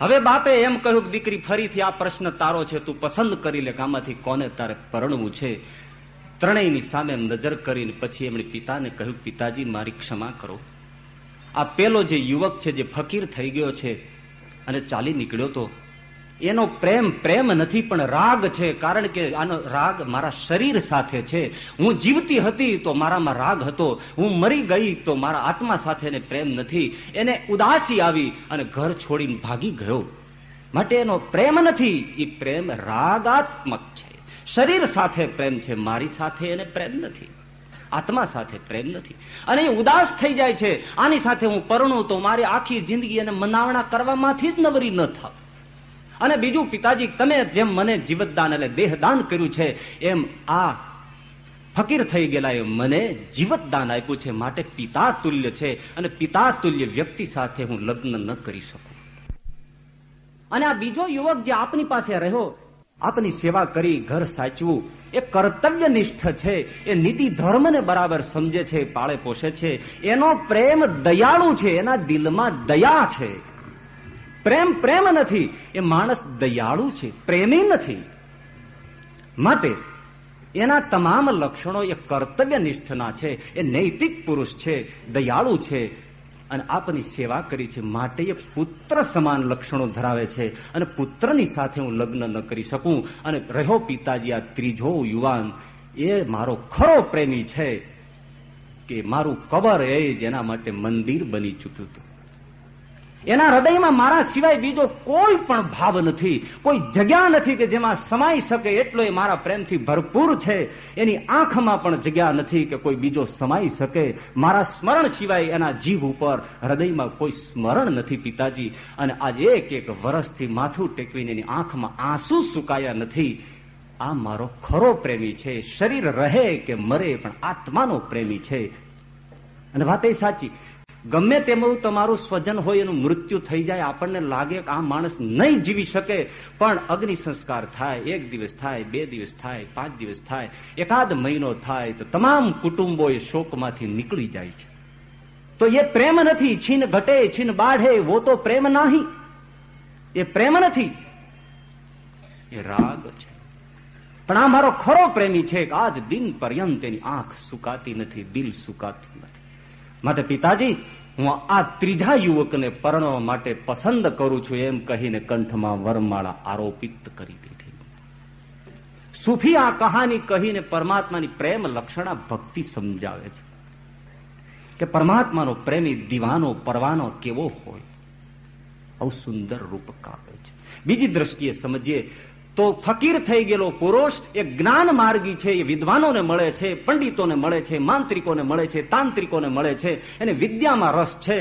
હવે બાપે એમ કહ્યું કે દીકરી, ફરીથી આ પ્રશ્ન તારો છે, તું પસંદ કરી લે કે આમાંથી કોને તારે પરણવું છે. ત્રણેયની સામે નજર કરીને પછી એમણે પિતાને કહ્યું, પિતાજી મારી ક્ષમા કરો, આ પેલો જે યુવક છે જે ફકીર થઈ ગયો છે અને ચાલી નીકળ્યો તો એનો પ્રેમ પ્રેમ નથી પણ રાગ છે, કારણ કે આનો રાગ મારા શરીર સાથે છે. હું જીવતી હતી તો મારામાં રાગ હતો, હું મરી ગઈ તો મારા આત્મા સાથે પ્રેમ નથી. એને ઉદાસી આવી અને ઘર છોડીને ભાગી ગયો. માટે એનો પ્રેમ નથી, એ પ્રેમ રાગાત્મક છે. શરીર સાથે પ્રેમ છે, મારી સાથે એને પ્રેમ નથી, આત્મા સાથે પ્રેમ નથી. અને એ ઉદાસ થઈ જાય છે. આની સાથે હું પરણું તો મારી આખી જિંદગી એને મનાવણા કરવામાંથી જ નવરી ન થાવ. અને બીજું, પિતાજી તમે જેમ મને જીવતદાન એટલે દેહદાન કર્યું છે, એમ આ ફકીર થઈ ગયેલા એ મને જીવતદાન આપ્યું છે. માટે પિતા તુલ્ય છે અને પિતા તુલ્ય વ્યક્તિ સાથે હું લગ્ન ન કરી શકું. અને આ બીજો યુવક જે આપની પાસે રહ્યો, આપની સેવા કરી ઘર સાચવું, એ કર્તવ્ય નિષ્ઠ છે, એ નીતિ ધર્મને બરાબર સમજે છે, પાળે પોષે છે. એનો પ્રેમ દયાળુ છે, એના દિલમાં દયા છે. પ્રેમ પ્રેમ નથી, એ માણસ દયાળુ છે, પ્રેમી નથી. માટે એના તમામ લક્ષણો એ કર્તવ્ય નિષ્ઠના છે, એ નૈતિક પુરુષ છે, દયાળુ છે અને આપની સેવા કરી છે. માટે એ પુત્ર સમાન લક્ષણો ધરાવે છે અને પુત્રની સાથે હું લગ્ન ન કરી શકું. અને રહ્યો પિતાજી, આ ત્રીજો યુવાન, એ મારો ખરો પ્રેમી છે કે મારું કબર એ જ એના માટે મંદિર બની ચૂક્યું હતું. એના હૃદયમાં મારા સિવાય બીજો કોઈ પણ ભાવ નથી, કોઈ જગ્યા નથી કે જેમાં સમાઈ શકે. એટલો એ મારા પ્રેમથી ભરપૂર છે. એની આંખમાં પણ જગ્યા નથી કે કોઈ બીજો સમાઈ શકે. મારા સ્મરણ સિવાય એના જીવ ઉપર, હૃદયમાં કોઈ સ્મરણ નથી પિતાજી. અને આજે એક એક વર્ષથી માથું ટેકવીને એની આંખમાં આંસુ સુકાયા નથી. આ મારો ખરો પ્રેમી છે. શરીર રહે કે મરે પણ આત્માનો પ્રેમી છે. અને વાત એ સાચી, ગમે તેવું તમારું સ્વજન હોય, એનું મૃત્યુ થઈ જાય, આપણને લાગે કે આ માણસ નહીં જીવી શકે, પણ અગ્નિ સંસ્કાર થાય, એક દિવસ થાય, બે દિવસ થાય, પાંચ દિવસ થાય, એકાદ મહિનો થાય તો તમામ કુટુંબો એ શોકમાંથી નીકળી જાય છે. તો એ પ્રેમ નથી. છીન ઘટે છીન બાઢે વો તો પ્રેમ નહીં, એ પ્રેમ નથી, એ રાગ છે. પણ આ મારો ખરો પ્રેમી છે કે આજ દિન પર્યંત એની આંખ સુકાતી નથી, દિલ સુકાતું નથી. માટે પિતાજી હું આ ત્રીજા યુવકને પરણવા માટે પસંદ કરું છું, એમ કહીને કંઠમાં વરમાળા આરોપિત કરી દીધી. સૂફી આ કહાની કહીને પરમાત્માની પ્રેમ લક્ષણા ભક્તિ સમજાવે છે કે પરમાત્માનો પ્રેમી દીવાનો પરવાનો કેવો હોય. બહુ સુંદર રૂપક આપે છે. બીજી દ્રષ્ટિએ સમજીએ તો ફકીર થઈ ગયેલો પુરુષ એ જ્ઞાન માર્ગી છે. એ વિદ્વાનોને મળે છે, પંડિતોને મળે છે, માંત્રિકોને મળે છે, તાંત્રિકોને મળે છે. એને વિદ્યામાં રસ છે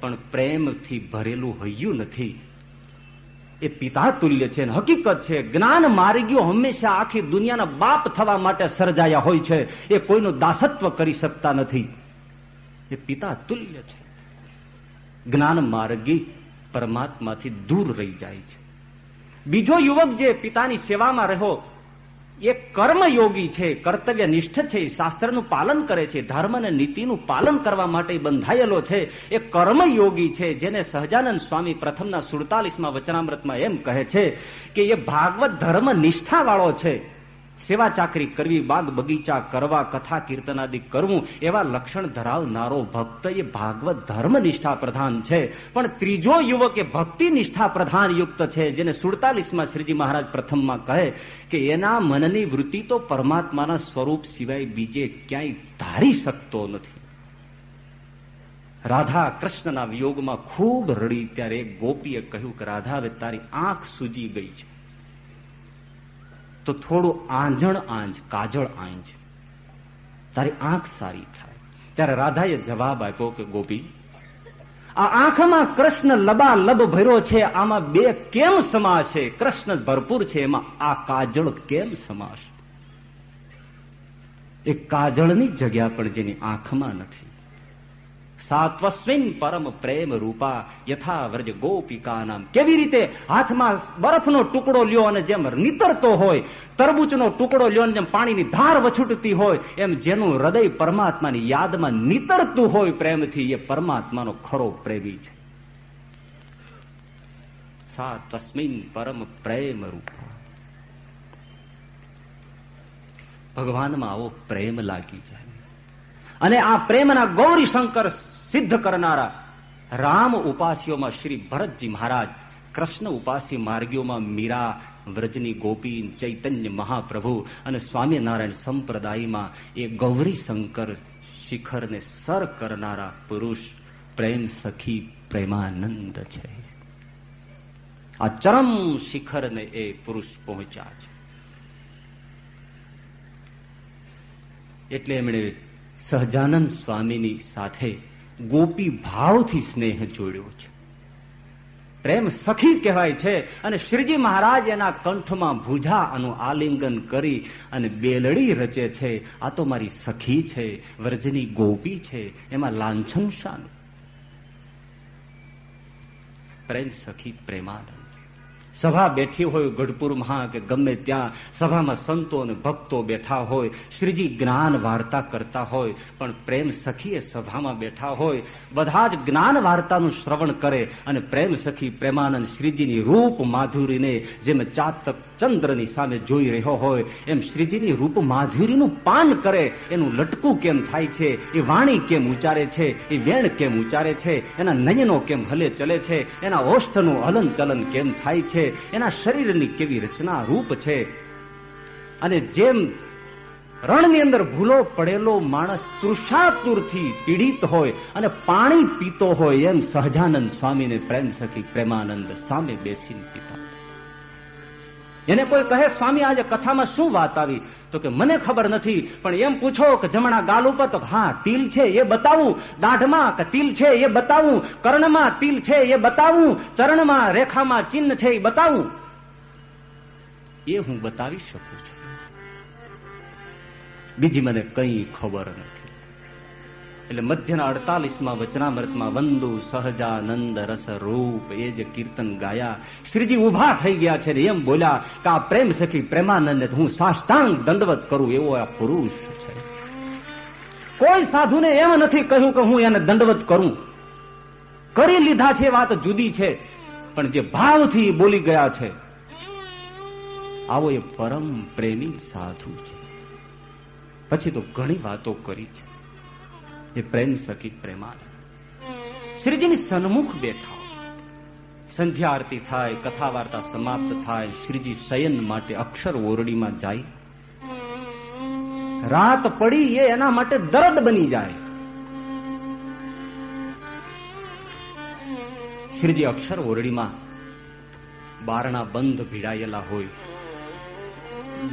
પણ પ્રેમથી ભરેલું હૈયું નથી. એ પિતા તુલ્ય છે. હકીકત છે, જ્ઞાન માર્ગીઓ હંમેશા આખી દુનિયાના બાપ થવા માટે સર્જાયા હોય છે. એ કોઈનું દાસત્વ કરી શકતા નથી. એ પિતા તુલ્ય છે. જ્ઞાન માર્ગી પરમાત્માથી દૂર રહી જાય છે. બીજો યુવક જે પિતાની સેવામાં રહ્યો, એ કર્મયોગી છે, કર્તવ્ય નિષ્ઠ છે, શાસ્ત્રનું પાલન કરે છે, ધર્મ અને નીતિનું પાલન કરવા માટે બંધાયેલો છે. એ કર્મયોગી છે, જેને સહજાનંદ સ્વામી પ્રથમના સુડતાલીસમાં વચનામૃતમાં એમ કહે છે કે એ ભાગવત ધર્મ નિષ્ઠાવાળો છે. સેવા ચાકરી કરવી, બાગ બગીચા કરવા, કથા કીર્તન આદિ કરવું, એવા લક્ષણ ધરાવનારો ભક્ત એ ભાગવત ધર્મ નિષ્ઠા પ્રધાન છે. પણ ત્રીજો યુવક એ ભક્તિ નિષ્ઠા પ્રધાન યુક્ત છે, જેને સુડતાલીસમાં શ્રીજી મહારાજ પ્રથમમાં કહે કે એના મનની વૃત્તિ તો પરમાત્માના સ્વરૂપ સિવાય બીજે ક્યાંય ધારી શકતો નથી. રાધા કૃષ્ણના વિયોગમાં ખૂબ રડી ત્યારે એક ગોપીએ કહ્યું કે રાધા, હવે તારી આંખ સૂજી ગઈ છે તો થોડું આંજણ આંજ કાજળ આંજ, તારી આંખ સારી થાય. ત્યારે રાધાએ જવાબ આપ્યો કે ગોપી, આ આંખમાં કૃષ્ણ લબાલબ ભર્યો છે, આમાં બે કેમ સમાશે? કૃષ્ણ ભરપૂર છે, એમાં આ કાજળ કેમ સમાશે? એ કાજળની જગ્યા પણ જેની આંખમાં નથી. સાત્વસ્મિન પરમ પ્રેમ રૂપા યથા વ્રજ ગોપિકા નામ. કેવી રીતે હાથમાં બરફનો ટુકડો લ્યો અને જેમ નીતરતો હોય, તરબૂચનો ટુકડો લ્યો અને જેમ પાણીની ધાર વછૂટતી હોય, એમ જેનું હૃદય પરમાત્માની યાદમાં નીતરતું હોય પ્રેમથી, એ પરમાત્માનો ખરો પ્રેમી છે. સાત્વસ્મિન પરમ પ્રેમ રૂપા. ભગવાનમાં આવો પ્રેમ લાગી જાય. અને આ પ્રેમના ગૌરીશંકર સિદ્ધ કરનારા રામ ઉપાસ્યોમાં શ્રી ભરતજી મહારાજ, કૃષ્ણ ઉપાસ્ય માર્ગીઓમાં મીરા, વ્રજની ગોપી, ચૈતન્ય મહાપ્રભુ અને સ્વામિનારાયણ સંપ્રદાયમાં એ ગૌરી શંકર શિખરને સર કરનારા પુરુષ પ્રેમ સખી પ્રેમાનંદ છે. આ ચરમ શિખરને એ પુરુષ પહોંચ્યા છે. એટલે એમણે સહજાનંદ સ્વામીની સાથે ગોપી ભાવથી સ્નેહ જોડ્યો છે. પ્રેમ સખી કહેવાય છે. અને શ્રીજી મહારાજ એના કંઠમાં ભૂજાનું આલિંગન કરી અને બેલડી રચે છે. આ તો મારી સખી છે, વ્રજની ગોપી છે, એમાં લાંછન શાનું? પ્રેમ સખી પ્રેમાનંદ. સભા બેઠી હોય ગઢપુરમાં કે ગમે ત્યાં, સભામાં સંતો અને ભક્તો બેઠા હોય, શ્રીજી જ્ઞાન વાર્તા કરતા હોય, પણ પ્રેમ સખીએ સભામાં બેઠા હોય, બધા જ જ્ઞાન વાર્તાનું શ્રવણ કરે અને પ્રેમ સખી પ્રેમાનંદ શ્રીજીની રૂપ માધુરીને જેમ ચાતક ચંદ્રની સામે જોઈ રહ્યો હોય એમ શ્રીજીની રૂપ માધુરીનું પાન કરે. એનું લટકું કેમ થાય છે, એ વાણી કેમ ઉચ્ચારે છે, એ વેણ કેમ ઉચ્ચારે છે, એના નયનો કેમ હલે ચલે છે, એના ઓષ્ઠનું હલન ચલન કેમ થાય છે, એના શરીરની કેવી રચના રૂપ છે. અને જેમ રણની અંદર ભૂલો પડેલો માણસ તૃષાતુરથી પીડિત હોય અને પાણી પીતો હોય, એમ સહજાનંદ સ્વામીને પ્રેમ સખી પ્રેમાનંદ સામે બેસીને પીતા. એને કોઈ કહે, સ્વામી આજે કથામાં શું વાત આવી? તો કે મને ખબર નથી, પણ એમ પૂછો કે જમણા ગાલ ઉપર, તો હા તિલ છે એ બતાવું, દાઢમાં તિલ છે એ બતાવું, કર્ણમાં તિલ છે એ બતાવું, ચરણમાં રેખામાં ચિહ્ન છે એ બતાવું. એ હું બતાવી શકું છું, બીજી મને કઈ ખબર નથી. એટલે મધ્યના અડતાલીસમાં વચનામૃતમાં વંદુ સહજાનંદ રસ રૂપ એ જે કીર્તન ગાયા, શ્રીજી ઉભા થઈ ગયા છે ને એમ બોલ્યા કે આ પ્રેમ સખી પ્રેમાનંદ હું સાષ્ટાંગ દંડવત કરું એવો આ પુરુષ છે. કોઈ સાધુને એમ નથી કહ્યું કે હું એને દંડવત કરું, કરી લીધા છે વાત જુદી છે, પણ જે ભાવથી બોલી ગયા છે આવો એ પરમ પ્રેમી સાધુ છે. પછી તો ઘણી વાતો કરી છે એ પ્રેમ સખી પ્રેમાનંદ. શ્રીજીની સન્મુખ બેઠા, સંધ્યા આરતી થાય, કથા વાર્તા સમાપ્ત થાય, શ્રીજી શયન માટે અક્ષર ઓરડીમાં જાય. રાત પડી એ એના માટે દર્દ બની જાય. શ્રીજી અક્ષર ઓરડીમાં બારણા બંધ ભીડાયેલા હોય.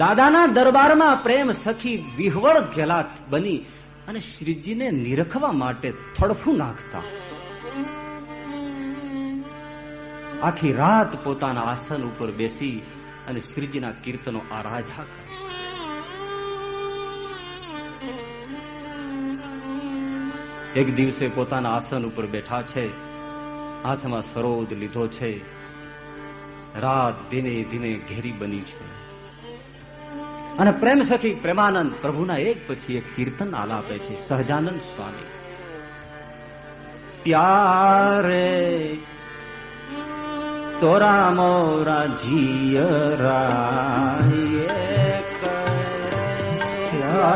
દાદાના દરબારમાં પ્રેમ સખી વિહવળ ઘેલા બની અને શ્રીજીને નિરખવા માટે તડફું નાખતા. આખી રાત પોતાના આસન ઉપર બેસી અને શ્રીજીના કીર્તનો આરાધના કરી. એક દિવસે પોતાના આસન ઉપર બેઠા છે, હાથમાં સરોદ લીધો છે. રાત ધીમે ધીમે ઘેરી બની છે અને પ્રેમ સખી પ્રેમાનંદ પ્રભુના એક પછી એક કીર્તન આલાપે છે. સહજાનંદ સ્વામી પ્યારે તોરા મોરા જીયરા તોરા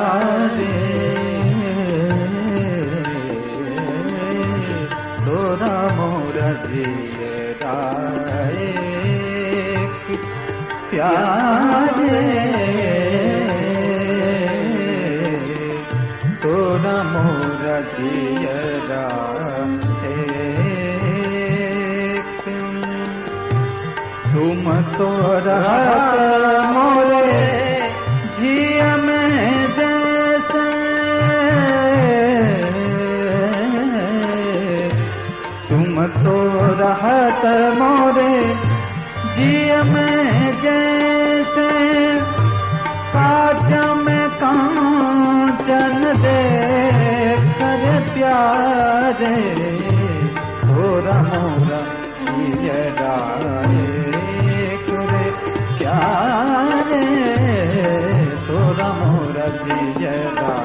મોરા જીયરા પ્યારે तुम तो मोरे जिया में जैसे तुम तो रहत मोरे जिया में जैसे काज में कांचन दे प्यारे तोरा मोरा जियरा रे प्यारे तोरा मोरा जियरा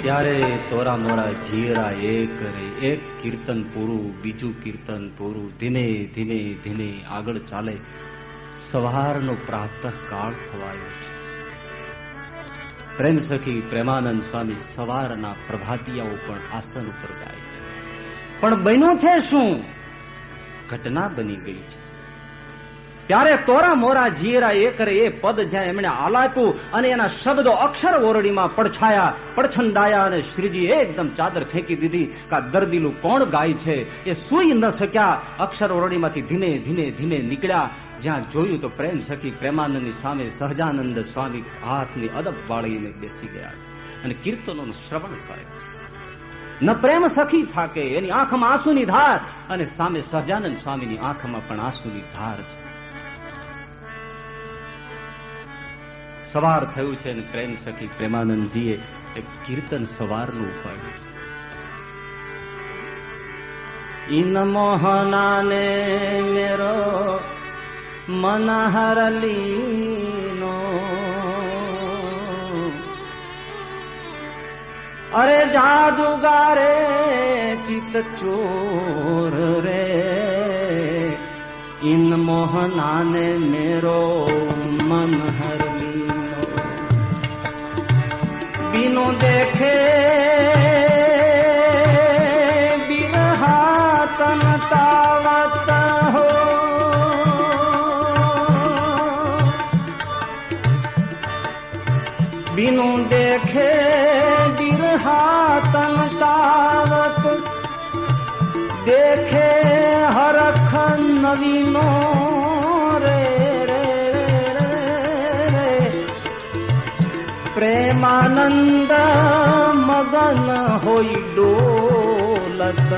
प्यारे तोरा मोरा जियरा एक रे. एक कीर्तन पूરું, બીજું कीर्तन પૂરું, ધીમે ધીમે ધીમે આગળ ચાલે. સવારનો પ્રાતઃ કાળ થવાયો છે. प्रेम सखी प्रेमानंद स्वामी सवारना प्रभातियाओ पण आसन उपर जाय छे। पण बन्यो छे शुं? घटना बनी गई छे। त्यारे तोरा मोरा जीरा एकरे ए पद ज्यां एमणे आलाप्युं अने एना शब्दो अक्षर ओरडीमां पड़छाया पड़छंदाया अने श्रीजी एकदम चादर फेंकी दीधी का दर्दीलुं कोण गाय छे ए सूई न शक्या। अक्षर ओरडीमांथी धीमे धीमे धीमे निकळ्या। ज्यां जोयुं तो प्रेम सखी प्रेमानंदनी सामे सहजानंद स्वामी हाथनी अदब वाळीने बेसी गया अने कीर्तनोनुं श्रवण करे। न प्रेम सखी थाके, एनी आंखमां आंसूनी धार अने सामे सहजानंद स्वामीनी आंखमां पण आंसूनी धार छे। सवार थयुं छे ने प्रेम सखी प्रेमानंदजीए एक कीर्तन सवारनुं उपाड्युं। इन मोहनाने मेरो मन हरलीनो, अरे जादूगारे चित चोर रे, इन मोहनाने मेरो मन हरलीनो। बिनु देखे बिरहा तन तावत हो, बिनु देखे बिरहा तन तावत, देखे हरख नवीनो रे रे रे। प्रेमानंद मगन होई डोलत,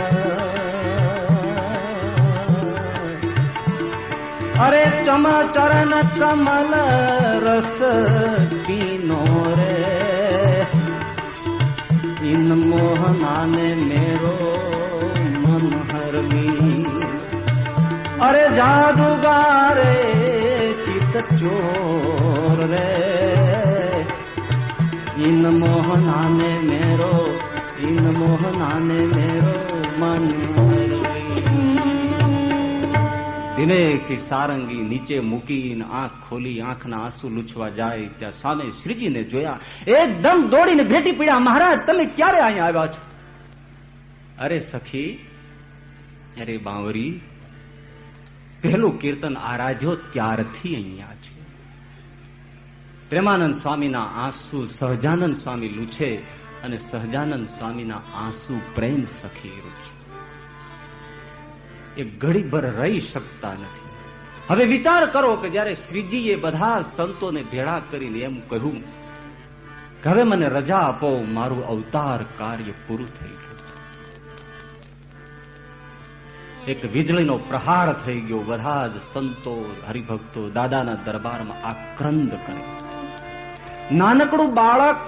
अरे चम चरण कमल रस पीनो रे, इन मोहना ने मेरो मन हरली। अरे जादूगारे चित चोर रे, इन मोहना ने मेरो, इन मोहना ने मेरो मन हरली। दिनेकी सारंगी नीचे मूकीन आंख खोली, आंखना आंसू लूछवा जाए त्या सामे श्रीजी ने जोया। एकदम दौड़ीने भेटी पड्या, महाराज तमे क्यारे आया आव्या छो? अरे सखी, अरे बांवरी, पहेलुं कीर्तन आराध्यो त्यारथी अहींया छो। प्रेमानंद स्वामीना आंसू सहजानंद स्वामी लूछे अने सहजानंद स्वामीना आंसू प्रेम सखी लूछे। ए घड़ी भर रही शकता नथी। हवे विचार करो कि ज्यारे श्रीजीए बधा संतोने भेड़ा करीने एम कह्युं के हवे मने रजा आपो, मारू अवतार कार्य पूरुं थई गयुं। एक वीजळीनो प्रहार थई गयो। बधा संतो हरिभक्तो दादाना दरबारमां आक्रंद करे। नानकड़ू बाळक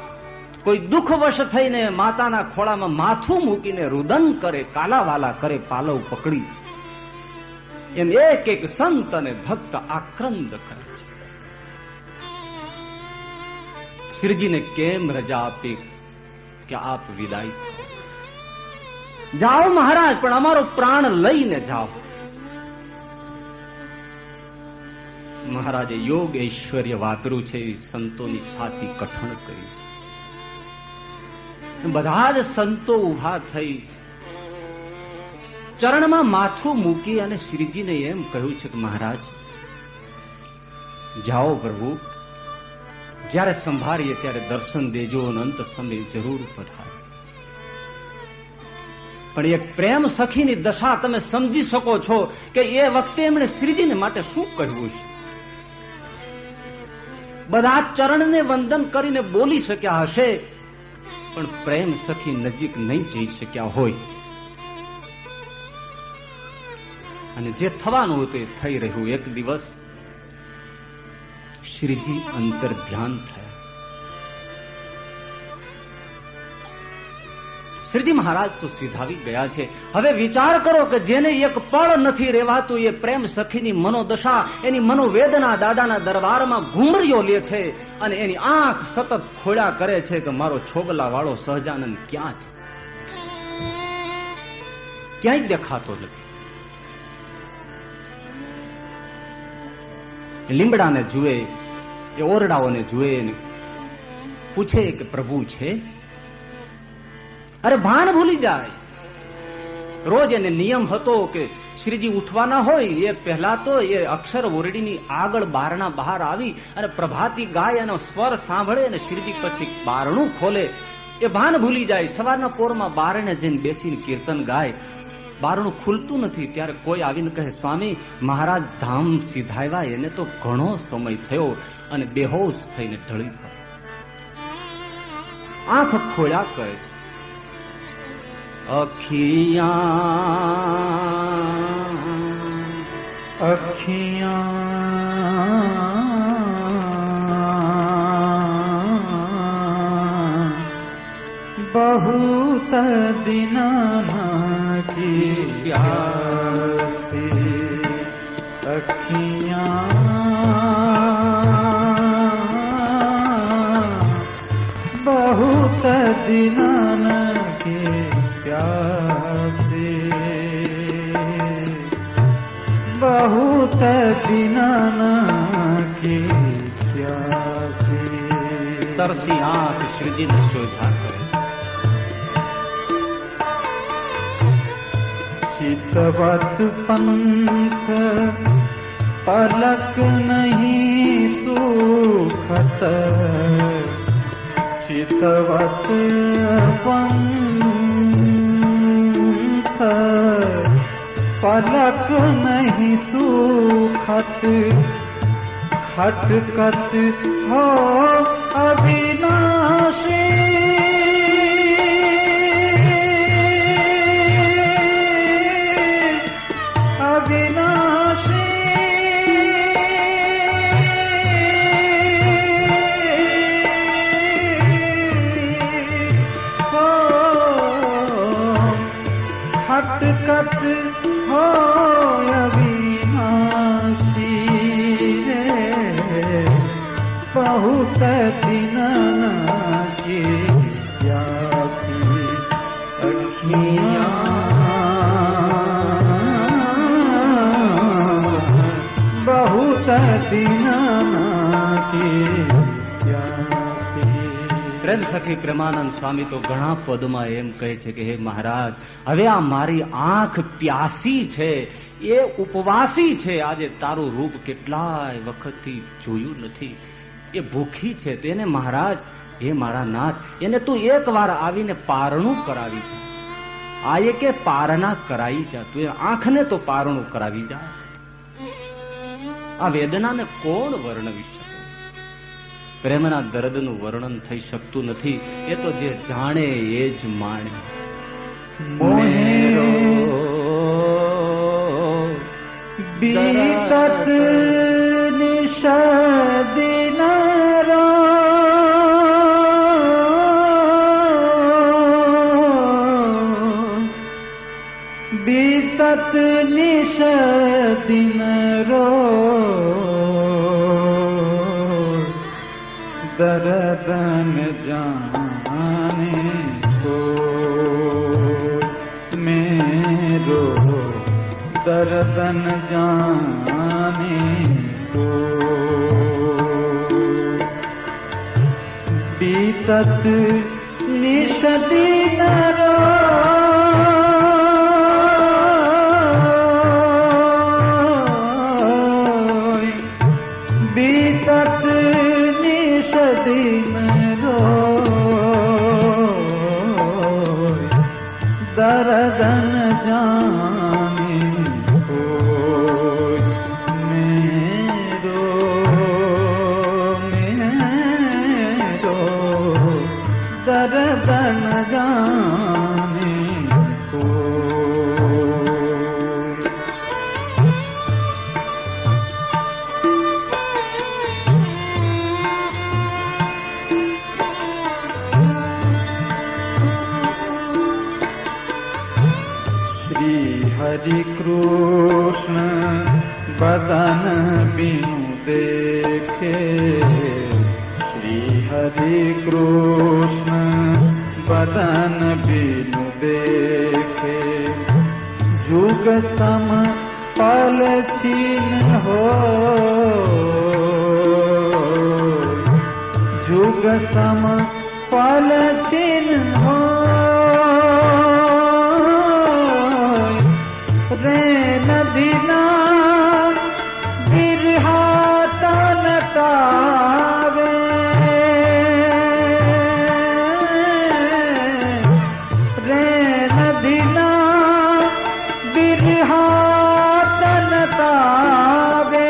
कोई दुखवश थईने माताना खोळामां माथुं मूकीने रुदन करे, कालावाला करे, पालव पकड़ी। एम एक एक संत अने भक्त आक्रंद करे। श्रीजीने केम रजा आपी के आप विदाई थो। जाओ महाराज, पण अमारो प्राण लईने जाओ। महाराजे योग ऐश्वर्य वापरू छे। संतोनी छाती कठण करी। बधाज संतो उभा थई, चरणमां माथुं मूकी अने श्रीजीने एम कह्युं छे के महाराज जाओ प्रभु, ज्यारे संभाळीए त्यारे दर्शन देजो अने अंत समय जरूर पधारो। पण एक प्रेम सखीनी दशा तमे समझी सको छो के ए वखते एमणे श्रीजीने माटे शुं कह्युं छे। बधा चरण ने वंदन करीने बोली शक्या हशे, पण प्रेम सखी नजीक नहीं जई शक्या होय। अने जे थवानुं हतुं ए थई रह्युं। एक दिवस श्रीजी अंतर ध्यान थया। श्रीजी महाराज तो सीधावी गया छे। हवे विचार करो कि जेने एक पळ नथी रेवातुं ए प्रेम सखीनी मनोदशा, एनी मनोवेदना दादाना दरबारमां घूमरियो ले छे अने एनी आंख सतत खोळ्या करे छे के मारो छोगला वाळो सहजानंद क्यां छे? क्यांय देखातो नथी। लीमड़ाने जुए, ए ओरडाओने जुए, પૂછે કે પ્રભુ છે? અરે ભાન ભૂલી જાય. રોજ એને નિયમ હતો કે શ્રીજી ઉઠવાના હોય એ પહેલા તો એ અક્ષર ઓરડીની આગળ બારણા બહાર આવી અને પ્રભાતી ગાય એનો સ્વર સાંભળે અને શ્રીજી પછી બારણું ખોલે. એ ભાન ભૂલી જાય. સવારના પોરમાં બારણે જઈને બેસીને કીર્તન ગાય, બારણું ખુલતું નથી. ત્યારે કોઈ આવીને કહે, સ્વામી મહારાજ ધામ સીધાવ્યા એને તો ઘણો સમય થયો, અને બેહોશ થઈને ઢળી પડે. આંખ ખોલ્યા કહે છે, અખિયા અખિયા बहुत दिन की प्यासी अखियाँ बहुत दिन की प्यासी बहुत दिन की प्यासी तरसी आँख श्रीजी ने शोधा करे. चितवत पंथ पलक नहीं सूखत, चितवत पंथ पलक नहीं सूखत, खटकत हो अविनाशी बहुत दिन की प्यासी अखियाँ बहुत दिन की प्यासी. પ્રેમ સખી પ્રેમાનંદ સ્વામી તો ઘણા પદમાં એમ કહે છે કે હે મહારાજ, હવે આ મારી આંખ પ્યાસી છે, એ ઉપવાસી છે, આજે તારું રૂપ કેટલાય વખતથી જોયું નથી, એ ભૂખી છે. તો એને મહારાજ, હે મારા નાથ, એને તું એક વાર આવીને પારણું કરાવી જા. આ એ કે પારણા કરાવી જા, તું એ આંખને તો પારણું કરાવી જા. આ વેદનાને કોણ વર્ણવી શકે? પ્રેમના દર્દનું વર્ણન થઈ શકતું નથી. એ તો જે જાણે એ જ માણે. મોહેરો બીતત નિષાદે बीतत निश दिन रो दर्दन जाने को मेरो दर्दन जाने को बीतत निश दिन रो दर्दन जाने को मेरो मेरो दर्दन जाने को. हरि कृष्ण बदन बिनु देखे, श्री हरि कृष्ण बदन बिनु देखे, जुग सम पल छीन हो, जुग सम काल चिन्ह हो रे नदीना बिरहाता न तावे रे नदीना बिरहाता न तावे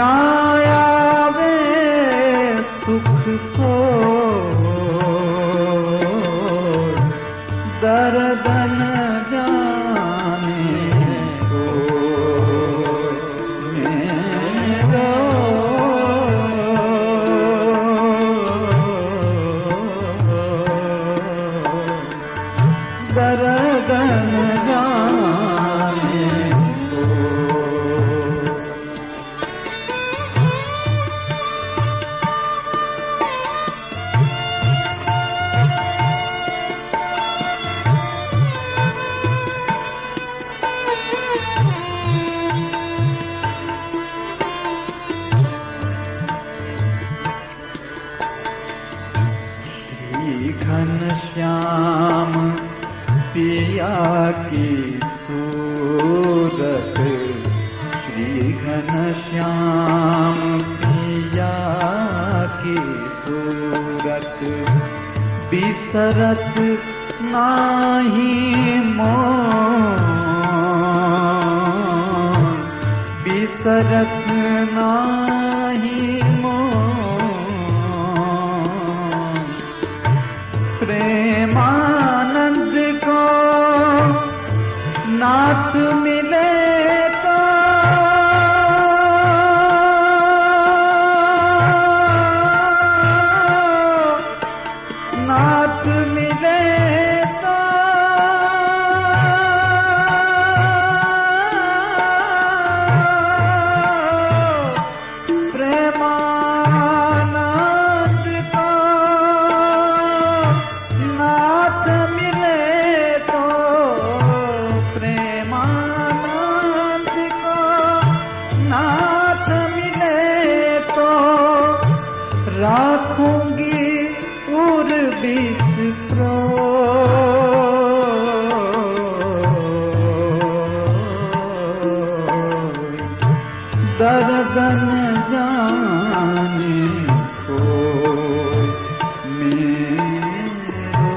नायावे सुख सो दर्दन जाने को मेरो दर्दन जाने को। घन श्याम पिया की सूरत श्री घन श्याम पिया की सूरत बिसरत नाही मोह बिसरत नाही प्रेमानंद को नाथ मिले तो नाथ मिले तो राखूंगी उर बीच प्रो दर्दन जाने को मेरो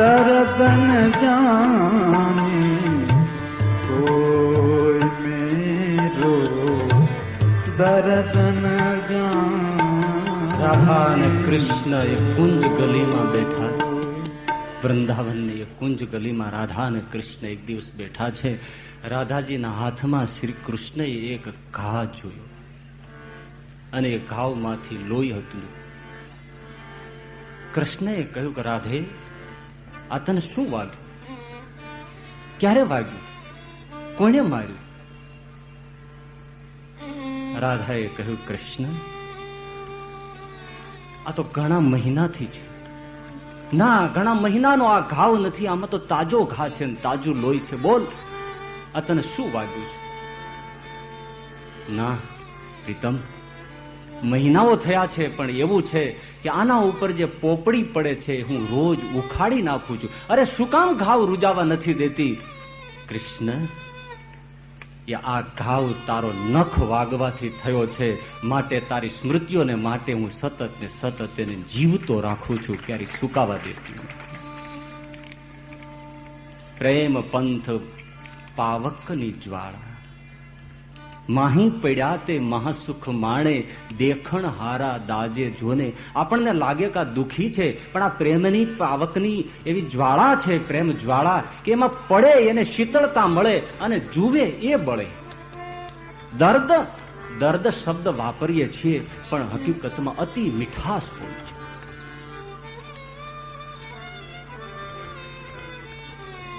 दर्दन जाने दर्दन जाने। राधा ने कृष्ण ये कुंज गली में बैठा वृंदावन ने ये कुंज गली में राधा ने कृष्ण एक दिवस बैठा है। राधाजी ना हाथ में श्री कृष्ण एक घा जोयो अने घाव मांथी लोई हतुं। कृष्णए कह्युं के राधे आ तने शुं वाग्युं, क्यारे वाग्युं, कोणे मार्युं? राधाए कहू कृष्ण आ तो घना महीना थी छे। ना घना महीना नो आ घाव नहीं, आम तो ताजो घा छे, ताजू लोई छे। बोल आ तने शू वाग्यु छे? ना प्रीतम, महीनाओ थया छे पण एवुं छे के आना उपर जे पोपड़ी पड़े छे हूँ रोज उखाड़ी नाखू छू। अरे शू काम घाव रूजावा नहीं देती? कृष्ण आ घाव तारो नख वागवाथी थयो छे, माटे तारी स्मृतिओने माटे हूँ सतत ने सतत तेने जीवतो राखू छू, क्यारे सुकावा देती। प्रेम पंथ पावकनी ज्वाळा माही पड्या ते महासुख माणे, देखण हारा दाजे जोने। आपने लागे का दुखी छे पण आ प्रेमनी पावकनी एवी ज्वाला छे, प्रेम ज्वाला के एमां पड़े एने शीतलता मळे अने जुवे ए बळे। दर्द दर्द शब्द वापरीए छीए पण हकीकतमां अति मिठास होय छे।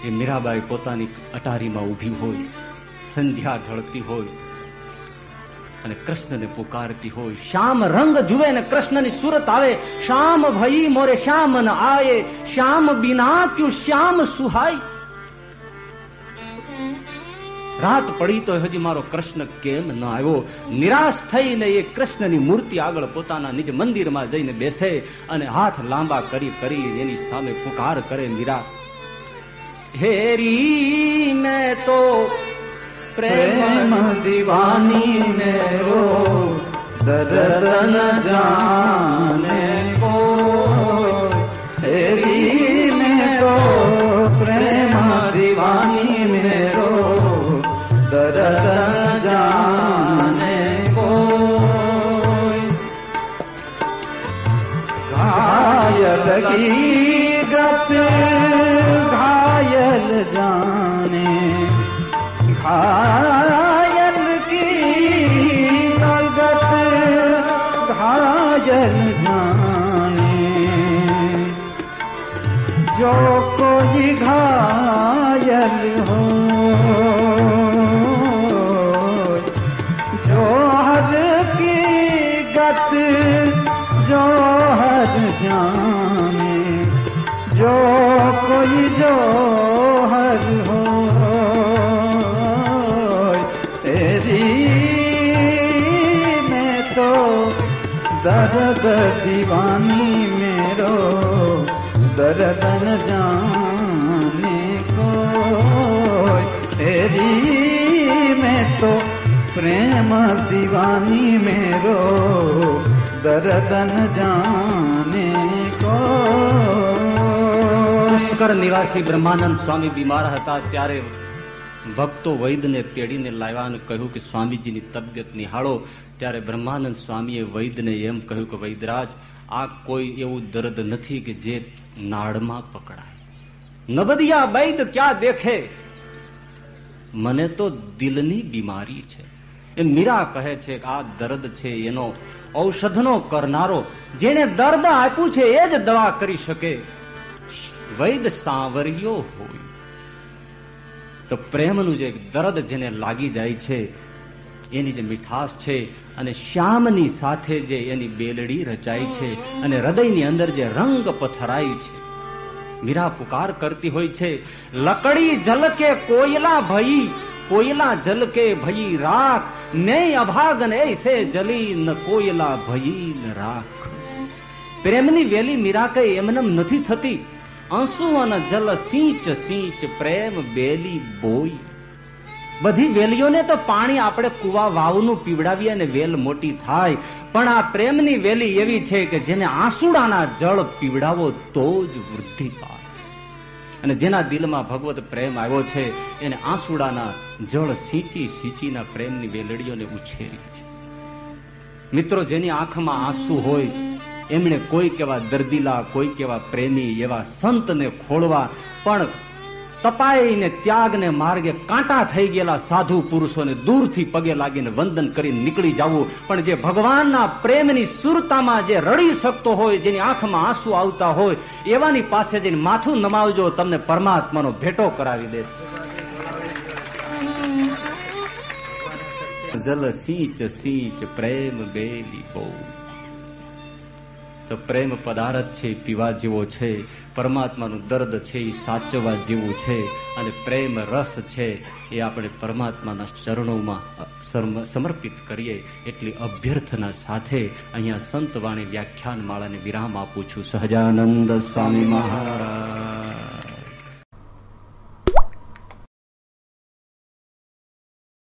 ए मीराबाई पोतानी अटारीमां ऊभी होय, संध्या ढळती होय, कृष्ण ने पुकारती हो। श्याम रंग जुए ने कृष्ण नी सूरत आवे, श्याम भई मोरे श्याम न आए, श्याम बिना क्यों श्याम सुहाई। રાત પડી તો હજી મારો કૃષ્ણ કેમ ન આવ્યો? નિરાશ થઈને એ કૃષ્ણની મૂર્તિ આગળ પોતાના નિજ મંદિરમાં જઈને બેસે અને હાથ લાંબા કરી કરી એની સામે પુકાર કરે, મીરા हेरी मैं तो प्रेम दीवानी में रो दर्द न जाने को, हेरी मैं तो प्रेम दीवानी में रो दर्द न जाने को, घायल की गत जाने घायल की गलत घायल जाने, जो कोई घायल हो जो हद की गत जो हद जाने, जो कोई जो दर्द दीवानी मेरो दर्द न जाने को, तेरी मैं तो प्रेम दीवानी मेरो दर्द न जाने को। पुष्कर निवासी ब्रह्मानंद स्वामी बीमार हता त्यारे भक्तो वैद्यने तेडीने लाव्या अने कह्युं के स्वामीजीनी तबियत निहाळो। त्यारे ब्रह्मानंद स्वामीए वैद्यने एम कह्युं के वैद्यराज आ कोई एवुं दर्द नथी के जे नाड़मां पकड़ाय। नबदिया वैद्य क्या देखे, मने तो दिलनी बीमारी छे। ए मीरा कहे छे के आ दर्द छे एनो औषधनो करनारो जेने दर्द आप्युं छे ए ज दवा करी शके, वैद्य सांवरियो होय। तो प्रेमनु जे दर्द जेने लागी जाय छे एनी जे मिठास छे अने श्यामनी साथे जे एनी बेलड़ी रचाई छे अने हृदयनी अंदर जे रंग पथराई छे, मीरा पुकार करती होय छे, लकड़ी जलके कोयला भई कोयला जलके भई राख, मैं अभागन ऐसे जली न कोयला भई न राख। प्रेमनी वेली मीरा कई एमनम नथी थती, आंसुओना जल सींच सींच प्रेम बेली बोई। बधी वेलियों ने तो पानी आपणे कुवा वावनु पीवड़ावी अने वेल मोटी थाय, पण आ प्रेमनी वेली एवी छे के जेने आंसुडाना जल पीवड़ावो तो ज वृद्धि पाय। अने जेना दिलमां भगवत प्रेम आव्यो छे एने आंसुडाना जल सींची सींचीना प्रेमनी वेलड़ीओने उछेरी छे। मित्रो, जेनी आंखमां आंसू होय एमने कोई केवा दर्दीला, कोई केवा प्रेमी, एवा संत ने खोलवा, पण तपाई ने त्याग ने मार्गे कांटा थई गेला साधु पुरुषों ने दूर थी पगे लागी ने वंदन करी निकली जावू। पण जे भगवान ना प्रेम नी सुरता मां जे रड़ी सकतो होय, जेनी आंख मां आंसू आवता होय, एवानी पासे जईने माथु नमावजो, तमने परमात्मा नो भेटो करावी दे। जल सींच सींच प्रेम बेली बोल। तो प्रेम पदार्थ छे पीवा जेवो छे, परमात्मानु दर्द छे ई साचवा जेवू छे, अने प्रेम रस छे ए आपणे परमात्माना चरणोमां समर्पित करीए एटली अभ्यर्थना साथे अहींया संतवाणी व्याख्यानमाळाने विराम आपूं छुं। सहजानंद स्वामी महाराज।